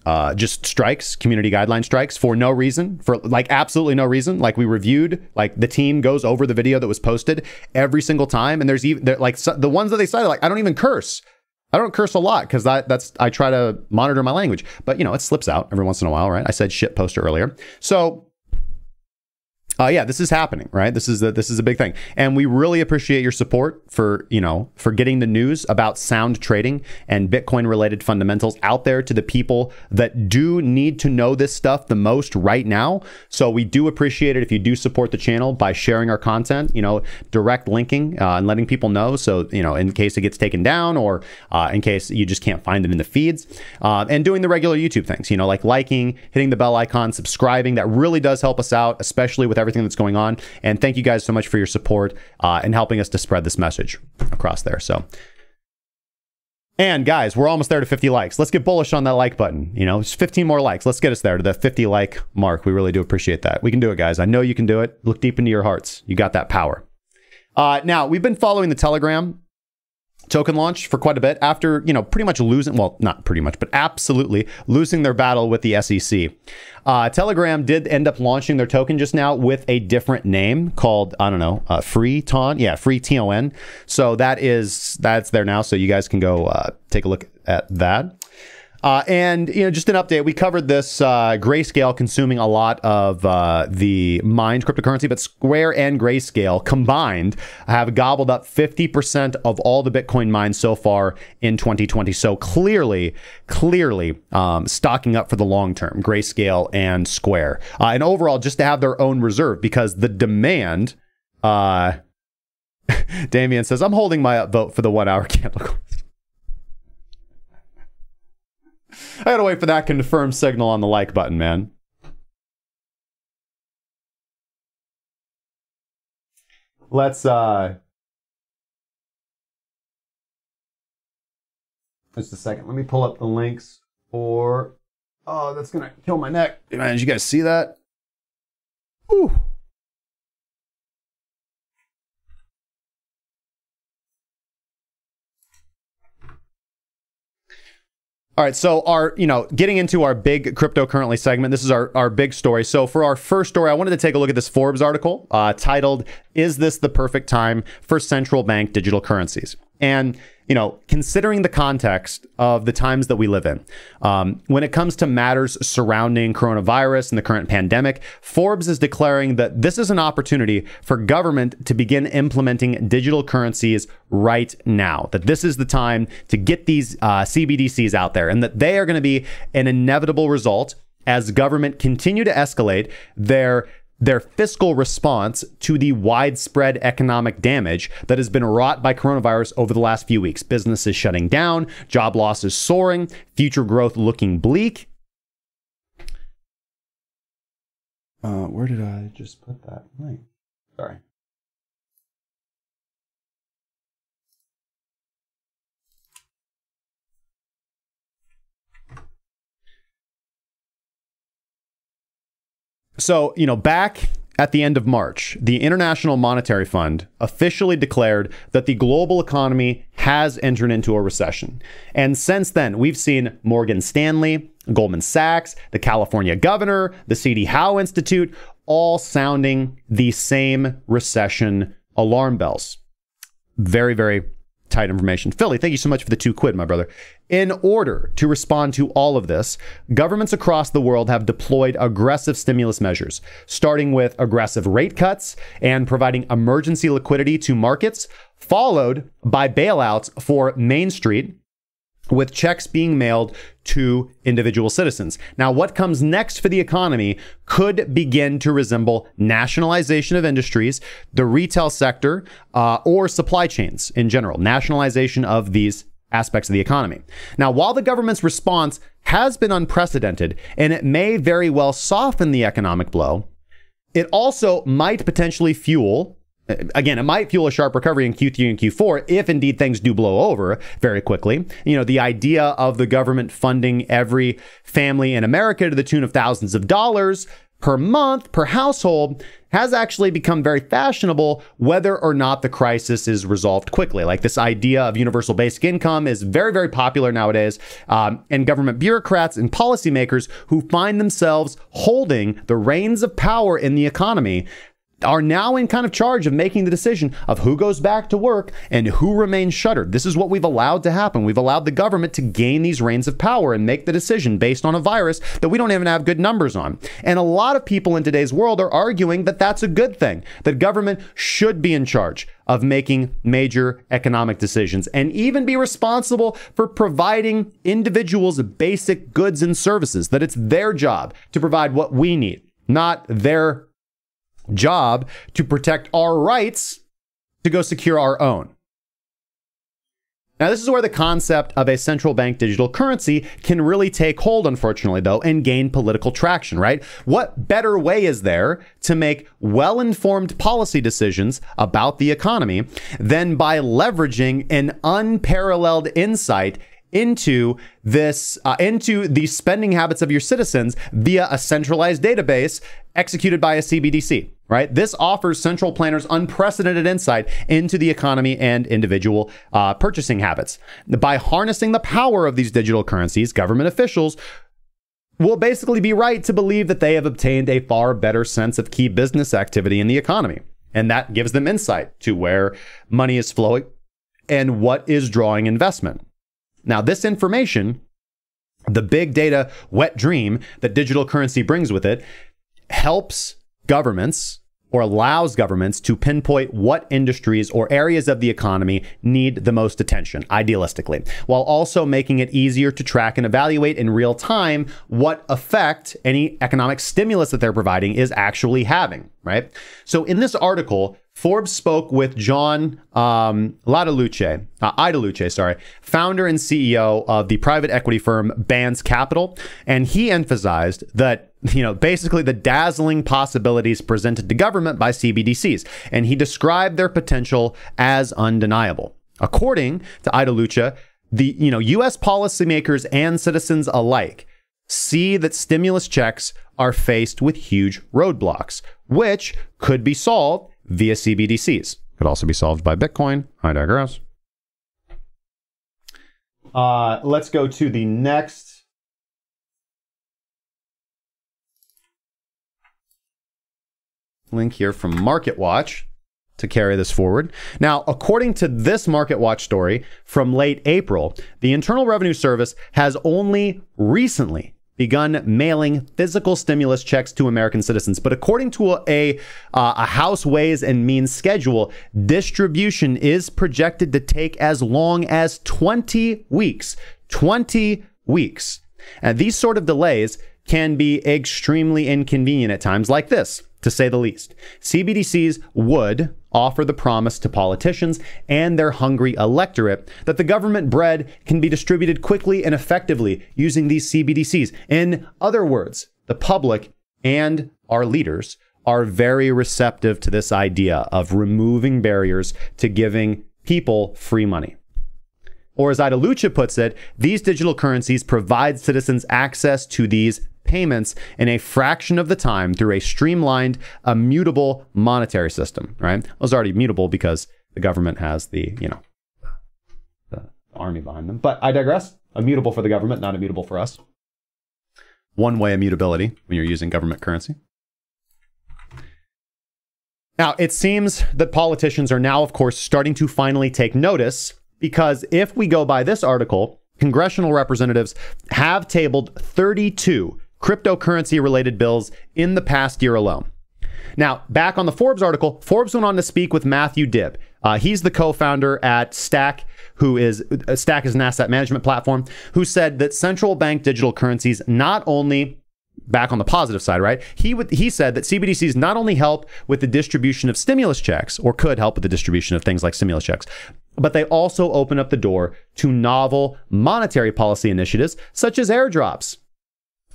uh, just strikes, community guideline strikes for no reason, for like absolutely no reason. Like we reviewed, like the team goes over the video that was posted every single time. And there's even, like so, the ones that they cited, like I don't even curse. I don't curse a lot because that, that's I try to monitor my language, but you know, it slips out every once in a while, right? I said shit poster earlier. So uh, yeah, this is happening, right? This is the, this is a big thing. And we really appreciate your support for, you know, for getting the news about sound trading and Bitcoin related fundamentals out there to the people that do need to know this stuff the most right now. So we do appreciate it if you do support the channel by sharing our content, you know, direct linking uh, and letting people know. So, you know, in case it gets taken down or uh, in case you just can't find it in the feeds uh, and doing the regular YouTube things, you know, like liking, hitting the bell icon, subscribing. That really does help us out, especially with everything everything that's going on. And thank you guys so much for your support uh, and helping us to spread this message across there. So, and guys, we're almost there to fifty likes. Let's get bullish on that like button. You know, it's fifteen more likes. Let's get us there to the fifty like mark. We really do appreciate that. We can do it, guys. I know you can do it. Look deep into your hearts. You got that power. Uh, now, we've been following the Telegram token launch for quite a bit after, you know, pretty much losing, well, not pretty much, but absolutely losing their battle with the S E C. Uh, Telegram did end up launching their token just now with a different name called, I don't know, uh, Free Ton. Yeah, Free T O N. So that is, that's there now. So you guys can go uh, take a look at that. Uh, and, you know, just an update, we covered this uh, Grayscale consuming a lot of uh, the mined cryptocurrency, but Square and Grayscale combined have gobbled up fifty percent of all the Bitcoin mined so far in twenty twenty. So clearly, clearly um, stocking up for the long term, Grayscale and Square. Uh, and overall, just to have their own reserve, because the demand, uh, Damian says, I'm holding my upvote for the one hour candle. I gotta wait for that confirm signal on the like button, man. Let's, uh... just a second. Let me pull up the links for... Oh, that's gonna kill my neck. Man, did you guys see that? Whew. All right, so our, you know, getting into our big cryptocurrency segment, this is our, our big story. So for our first story, I wanted to take a look at this Forbes article uh, titled, Is This the Perfect Time for Central Bank Digital Currencies? And, you know, considering the context of the times that we live in, um, when it comes to matters surrounding coronavirus and the current pandemic, Forbes is declaring that this is an opportunity for government to begin implementing digital currencies right now, that this is the time to get these uh, C B D Cs out there, and that they are going to be an inevitable result as government continue to escalate their their fiscal response to the widespread economic damage that has been wrought by coronavirus over the last few weeks. Businesses shutting down, job losses soaring, future growth looking bleak. Uh, where did I just put that link? Sorry. So, you know, back at the end of March, the International Monetary Fund officially declared that the global economy has entered into a recession. And since then, we've seen Morgan Stanley, Goldman Sachs, the California governor, the C D Howe Institute, all sounding the same recession alarm bells. Very, very tight information. Philly, thank you so much for the two quid, my brother. In order to respond to all of this, governments across the world have deployed aggressive stimulus measures, starting with aggressive rate cuts and providing emergency liquidity to markets, followed by bailouts for Main Street, with checks being mailed to individual citizens. Now, what comes next for the economy could begin to resemble nationalization of industries, the retail sector, uh, or supply chains in general, nationalization of these aspects of the economy. Now, while the government's response has been unprecedented, and it may very well soften the economic blow, it also might potentially fuel Again, it might fuel a sharp recovery in Q three and Q four if indeed things do blow over very quickly. You know, the idea of the government funding every family in America to the tune of thousands of dollars per month, per household, has actually become very fashionable whether or not the crisis is resolved quickly. Like this idea of universal basic income is very, very popular nowadays. Um, and government bureaucrats and policymakers who find themselves holding the reins of power in the economy are now in kind of charge of making the decision of who goes back to work and who remains shuttered. This is what we've allowed to happen. We've allowed the government to gain these reins of power and make the decision based on a virus that we don't even have good numbers on. And a lot of people in today's world are arguing that that's a good thing, that government should be in charge of making major economic decisions and even be responsible for providing individuals basic goods and services, that it's their job to provide what we need, not their job to protect our rights to go secure our own. Now, this is where the concept of a central bank digital currency can really take hold, unfortunately, though, and gain political traction, right? What better way is there to make well-informed policy decisions about the economy than by leveraging an unparalleled insight into this, uh, into the spending habits of your citizens via a centralized database executed by a C B D C, right? This offers central planners unprecedented insight into the economy and individual uh, purchasing habits. By harnessing the power of these digital currencies, government officials will basically be right to believe that they have obtained a far better sense of key business activity in the economy. And that gives them insight to where money is flowing and what is drawing investment. Now, this information the big data wet dream that digital currency brings with it helps governments or allows governments to pinpoint what industries or areas of the economy need the most attention, idealistically, while also making it easier to track and evaluate in real time what effect any economic stimulus that they're providing is actually having, right? So in this article, Forbes spoke with John um, Iadaluce, uh, Iadaluce, sorry, founder and C E O of the private equity firm Bands Capital, and he emphasized that, you know, basically the dazzling possibilities presented to government by C B D Cs, and he described their potential as undeniable. According to Iadaluce, the you know U S policymakers and citizens alike see that stimulus checks are faced with huge roadblocks, which could be solved via C B D Cs. Could also be solved by Bitcoin. I digress. Uh, let's go to the next. Link here from MarketWatch to carry this forward. Now, according to this MarketWatch story from late April, the Internal Revenue Service has only recently begun mailing physical stimulus checks to American citizens. But according to a, a, uh, a House Ways and Means schedule, distribution is projected to take as long as twenty weeks. twenty weeks. And these sort of delays can be extremely inconvenient at times like this, to say the least. C B D Cs would offer the promise to politicians and their hungry electorate that the government bread can be distributed quickly and effectively using these C B D Cs. In other words, the public and our leaders are very receptive to this idea of removing barriers to giving people free money. Or as Iadaluce puts it, these digital currencies provide citizens access to these payments in a fraction of the time through a streamlined, immutable monetary system, right? Well, it's already mutable because the government has the, you know, the army behind them. But I digress. Immutable for the government, not immutable for us. One-way immutability when you're using government currency. Now, it seems that politicians are now, of course, starting to finally take notice, because if we go by this article, congressional representatives have tabled thirty-two cryptocurrency-related bills in the past year alone. Now, back on the Forbes article, Forbes went on to speak with Matthew Dibb. Uh, he's the co-founder at Stack, who is uh, Stack is an asset management platform, who said that central bank digital currencies not only, back on the positive side, right? He would, he said that C B D Cs not only help with the distribution of stimulus checks, or could help with the distribution of things like stimulus checks, but they also open up the door to novel monetary policy initiatives such as airdrops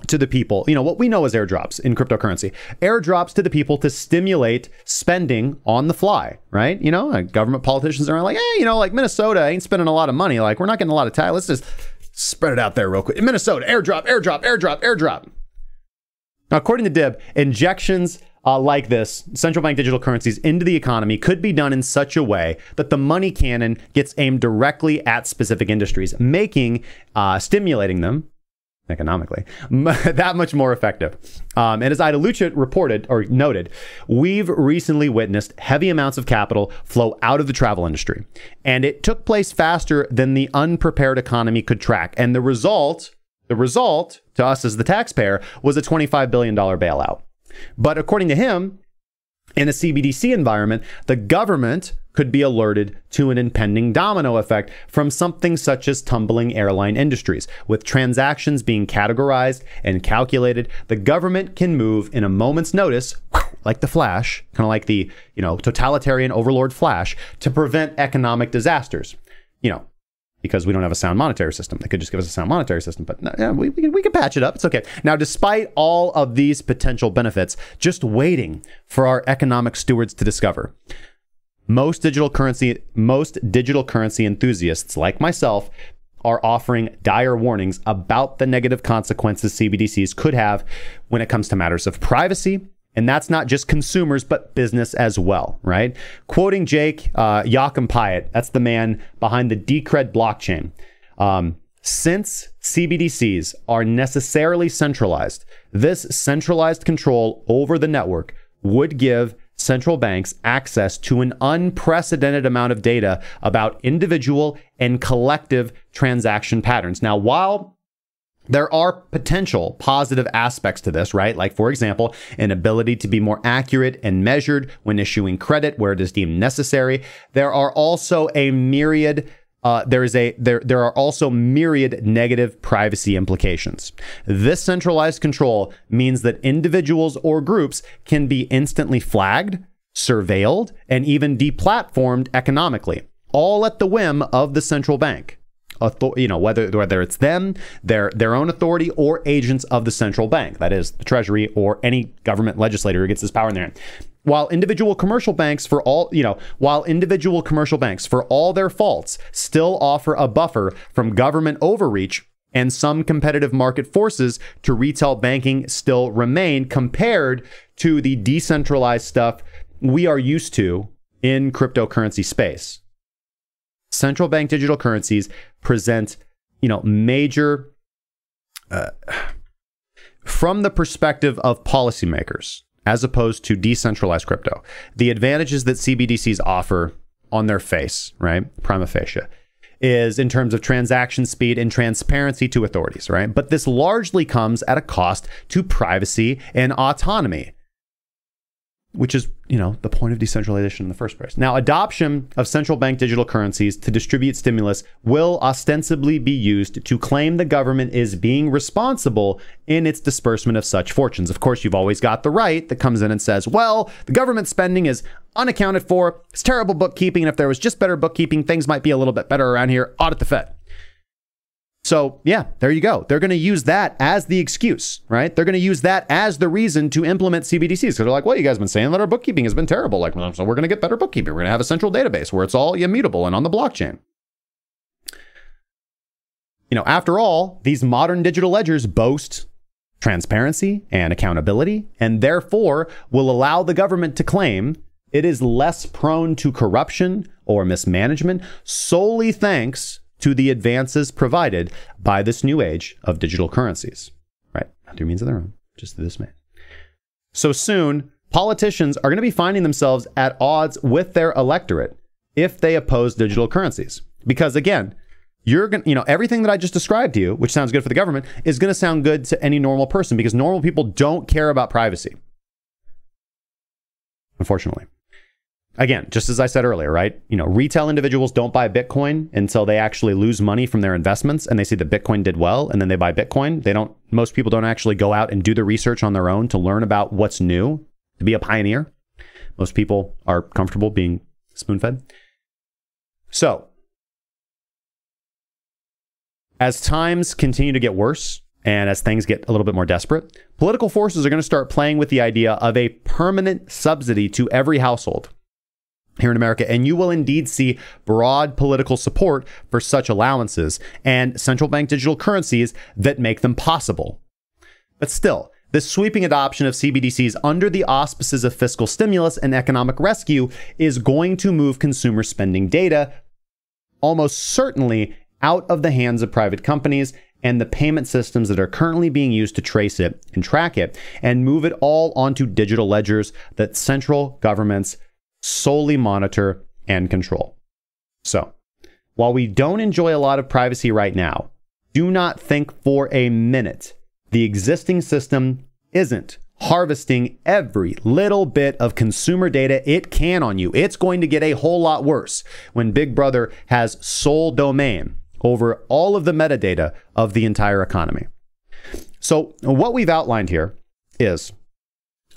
to the people, you know, what we know as airdrops in cryptocurrency, airdrops to the people to stimulate spending on the fly, right? You know, like government politicians are like, hey, you know, like Minnesota ain't spending a lot of money. Like, we're not getting a lot of time. Let's just spread it out there real quick. Minnesota, airdrop, airdrop, airdrop, airdrop. Now, according to Dibb, injections uh, like this, central bank digital currencies into the economy, could be done in such a way that the money cannon gets aimed directly at specific industries, making, uh, stimulating them economically that much more effective. Um, and as Iadaluce reported or noted, we've recently witnessed heavy amounts of capital flow out of the travel industry, and it took place faster than the unprepared economy could track. And the result, the result to us as the taxpayer was a twenty-five billion dollar bailout. But according to him, in a C B D C environment, the government could be alerted to an impending domino effect from something such as tumbling airline industries. With transactions being categorized and calculated, the government can move in a moment's notice, like the Flash, kind of like the, you know, totalitarian overlord Flash, to prevent economic disasters. You know, because we don't have a sound monetary system. They could just give us a sound monetary system, but no, yeah, we, we, can, we can patch it up. It's okay. Now, despite all of these potential benefits, just waiting for our economic stewards to discover, most digital currency, most digital currency enthusiasts like myself are offering dire warnings about the negative consequences C B D Cs could have when it comes to matters of privacy. And that's not just consumers, but business as well, right? Quoting Jake uh, Joachim Pyatt, that's the man behind the Decred blockchain. Um, since C B D Cs are necessarily centralized, this centralized control over the network would give central banks access to an unprecedented amount of data about individual and collective transaction patterns. Now, while There are potential positive aspects to this, right? Like, for example, an ability to be more accurate and measured when issuing credit where it is deemed necessary. There are also a myriad Uh, there is a there there are also myriad negative privacy implications. This centralized control means that individuals or groups can be instantly flagged, surveilled, and even deplatformed economically, all at the whim of the central bank. Author, you know, whether whether it's them, their their own authority, or agents of the central bank, that is the Treasury or any government legislator who gets this power in their hand. While individual commercial banks for all, you know, while individual commercial banks for all their faults still offer a buffer from government overreach and some competitive market forces to retail banking still remain compared to the decentralized stuff we are used to in cryptocurrency space. Central bank digital currencies present, you know, major, uh, from the perspective of policymakers, as opposed to decentralized crypto, the advantages that C B D Cs offer on their face, right, prima facie, is in terms of transaction speed and transparency to authorities, right? But this largely comes at a cost to privacy and autonomy, which is, you know, the point of decentralization in the first place. Now, adoption of central bank digital currencies to distribute stimulus will ostensibly be used to claim the government is being responsible in its disbursement of such fortunes. Of course, you've always got the right that comes in and says, well, the government spending is unaccounted for, it's terrible bookkeeping, and if there was just better bookkeeping, things might be a little bit better around here, audit the Fed. So yeah, there you go. They're going to use that as the excuse, right? They're going to use that as the reason to implement C B D Cs, because they're like, well, you guys have been saying that our bookkeeping has been terrible. Like, well, so we're going to get better bookkeeping. We're going to have a central database where it's all immutable and on the blockchain. You know, after all, these modern digital ledgers boast transparency and accountability, and therefore will allow the government to claim it is less prone to corruption or mismanagement solely thanks to the advances provided by this new age of digital currencies, right? Not through means of their own, just through this man. So soon, politicians are going to be finding themselves at odds with their electorate if they oppose digital currencies, because again, you're going, you know, everything that I just described to you, which sounds good for the government, is going to sound good to any normal person because normal people don't care about privacy, unfortunately. Again, just as I said earlier, right? You know, retail individuals don't buy Bitcoin until they actually lose money from their investments and they see that Bitcoin did well, and then they buy Bitcoin. They don't, most people don't actually go out and do the research on their own to learn about what's new, to be a pioneer. Most people are comfortable being spoon-fed. So, as times continue to get worse, and as things get a little bit more desperate, political forces are going to start playing with the idea of a permanent subsidy to every household here in America, and you will indeed see broad political support for such allowances and central bank digital currencies that make them possible. But still, this sweeping adoption of C B D Cs under the auspices of fiscal stimulus and economic rescue is going to move consumer spending data almost certainly out of the hands of private companies and the payment systems that are currently being used to trace it and track it, and move it all onto digital ledgers that central governments solely monitor and control. So, while we don't enjoy a lot of privacy right now, do not think for a minute the existing system isn't harvesting every little bit of consumer data it can on you. It's going to get a whole lot worse when Big Brother has sole domain over all of the metadata of the entire economy. So, what we've outlined here is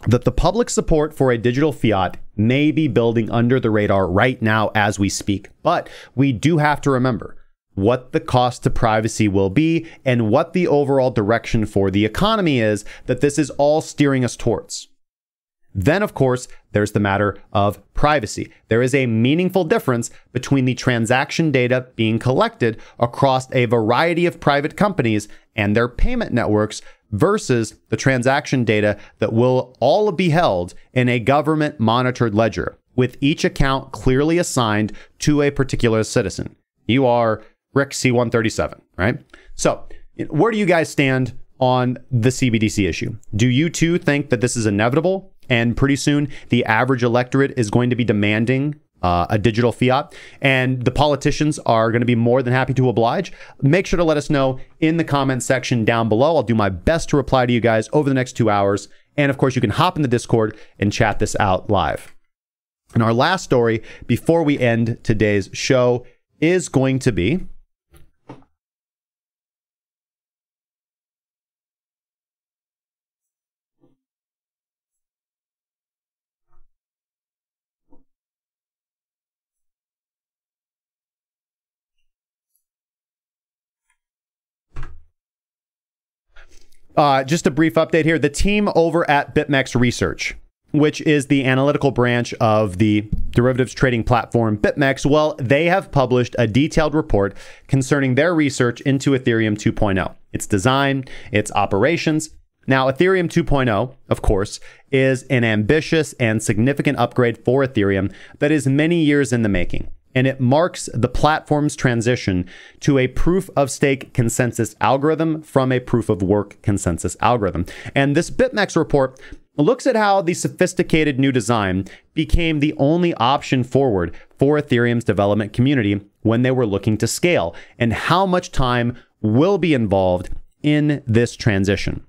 that the public support for a digital fiat may be building under the radar right now as we speak, but we do have to remember what the cost to privacy will be and what the overall direction for the economy is that this is all steering us towards. Then, of course, there's the matter of privacy. There is a meaningful difference between the transaction data being collected across a variety of private companies and their payment networks versus the transaction data that will all be held in a government-monitored ledger, with each account clearly assigned to a particular citizen. You are Rick C one thirty-seven, right? So, where do you guys stand on the C B D C issue? Do you too think that this is inevitable? And pretty soon, the average electorate is going to be demanding Uh, a digital fiat, and the politicians are going to be more than happy to oblige. Make sure to let us know in the comment section down below. I'll do my best to reply to you guys over the next two hours. And of course, you can hop in the Discord and chat this out live. And our last story before we end today's show is going to be Uh, just a brief update here. The team over at BitMEX Research, which is the analytical branch of the derivatives trading platform BitMEX, well, they have published a detailed report concerning their research into Ethereum two point oh, its design, its operations. Now, Ethereum two point oh, of course, is an ambitious and significant upgrade for Ethereum that is many years in the making. And it marks the platform's transition to a proof-of-stake consensus algorithm from a proof-of-work consensus algorithm. And this BitMEX report looks at how the sophisticated new design became the only option forward for Ethereum's development community when they were looking to scale, and how much time will be involved in this transition.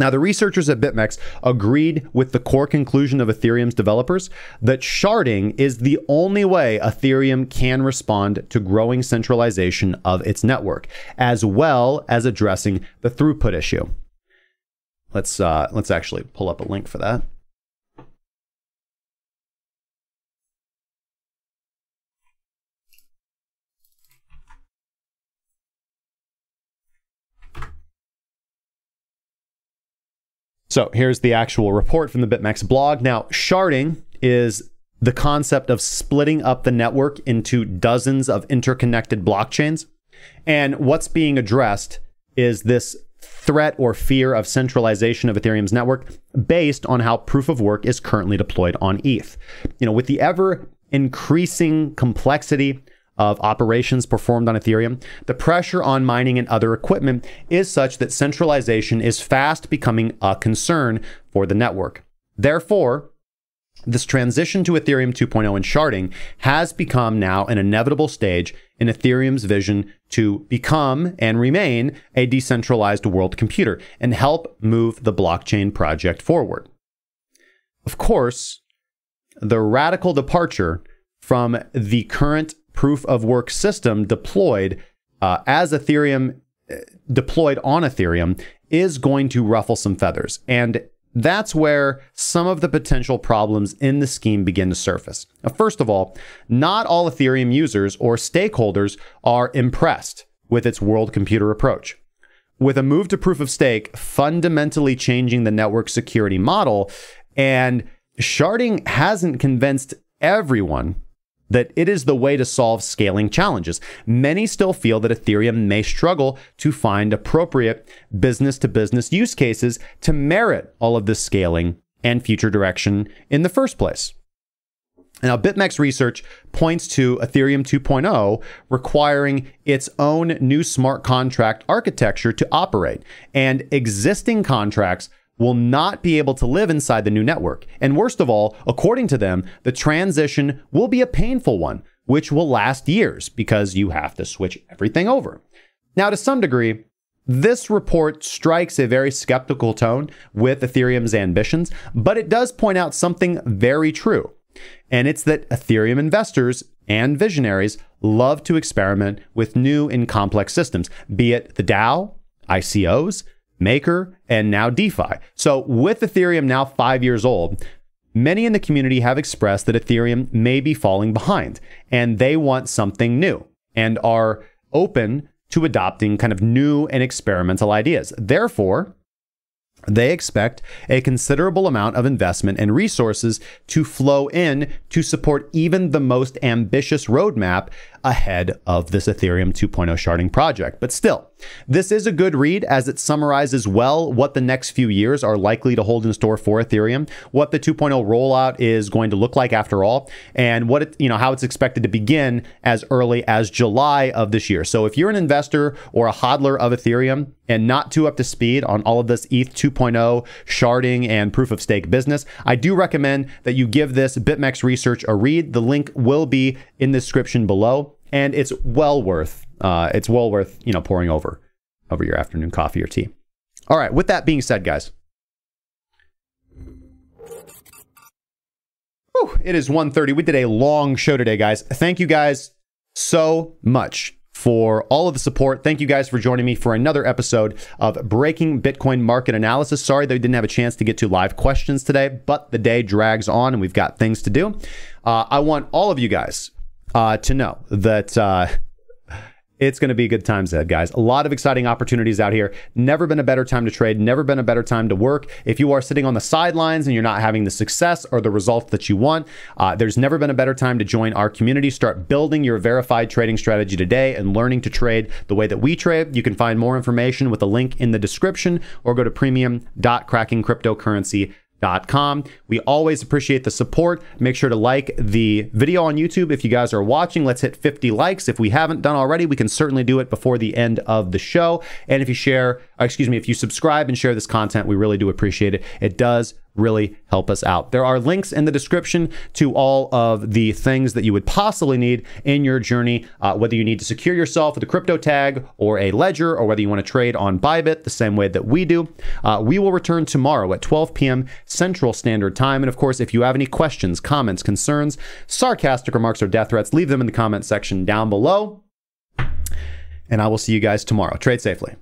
Now, the researchers at BitMEX agreed with the core conclusion of Ethereum's developers that sharding is the only way Ethereum can respond to growing centralization of its network, as well as addressing the throughput issue. Let's, uh, let's actually pull up a link for that. So here's the actual report from the BitMEX blog. Now, sharding is the concept of splitting up the network into dozens of interconnected blockchains. And what's being addressed is this threat or fear of centralization of Ethereum's network based on how proof of work is currently deployed on E T H. You know, with the ever increasing complexity of operations performed on Ethereum, the pressure on mining and other equipment is such that centralization is fast becoming a concern for the network. Therefore, this transition to Ethereum two point oh and sharding has become now an inevitable stage in Ethereum's vision to become and remain a decentralized world computer and help move the blockchain project forward. Of course, the radical departure from the current proof of work system deployed uh, as Ethereum uh, deployed on Ethereum is going to ruffle some feathers. And that's where some of the potential problems in the scheme begin to surface. Now, first of all, not all Ethereum users or stakeholders are impressed with its world computer approach. With a move to proof of stake fundamentally changing the network security model, and sharding hasn't convinced everyone that it is the way to solve scaling challenges. Many still feel that Ethereum may struggle to find appropriate business-to-business use cases to merit all of this scaling and future direction in the first place. Now, BitMEX Research points to Ethereum two point oh requiring its own new smart contract architecture to operate, and existing contracts will not be able to live inside the new network. And worst of all, according to them, the transition will be a painful one, which will last years because you have to switch everything over. Now, to some degree, this report strikes a very skeptical tone with Ethereum's ambitions, but it does point out something very true. And it's that Ethereum investors and visionaries love to experiment with new and complex systems, be it the DAO, I C Os, Maker, and now DeFi. So with Ethereum now five years old, many in the community have expressed that Ethereum may be falling behind and they want something new and are open to adopting kind of new and experimental ideas. Therefore, they expect a considerable amount of investment and resources to flow in to support even the most ambitious roadmap ahead of this Ethereum two point oh sharding project. But still, this is a good read as it summarizes well what the next few years are likely to hold in store for Ethereum, what the two point oh rollout is going to look like after all, and what it, you know, how it's expected to begin as early as July of this year. So if you're an investor or a hodler of Ethereum and not too up to speed on all of this E T H two point oh sharding and proof of stake business, I do recommend that you give this BitMEX Research a read. The link will be in the description below, and it's well worth uh, it's well worth you know pouring over over your afternoon coffee or tea. All right, with that being said, guys, whew, it is one thirty. We did a long show today, guys. Thank you guys so much for all of the support. Thank you guys for joining me for another episode of Breaking Bitcoin Market Analysis. Sorry that we didn't have a chance to get to live questions today, but the day drags on and we've got things to do. Uh, I want all of you guys uh, to know that uh, it's going to be good times ahead, guys. A lot of exciting opportunities out here. Never been a better time to trade. Never been a better time to work. If you are sitting on the sidelines and you're not having the success or the results that you want, uh, there's never been a better time to join our community. Start building your verified trading strategy today and learning to trade the way that we trade. You can find more information with a link in the description or go to premium dot cracking cryptocurrency dot com. We always appreciate the support. Make sure to like the video on YouTube if you guys are watching. Let's hit fifty likes. If we haven't done already, we can certainly do it before the end of the show. And if you share, excuse me, if you subscribe and share this content, we really do appreciate it. It does really help us out. There are links in the description to all of the things that you would possibly need in your journey, uh, whether you need to secure yourself with a crypto tag or a ledger, or whether you want to trade on Bybit the same way that we do. Uh, we will return tomorrow at twelve p m Central Standard Time. And of course, if you have any questions, comments, concerns, sarcastic remarks, or death threats, leave them in the comment section down below. And I will see you guys tomorrow. Trade safely.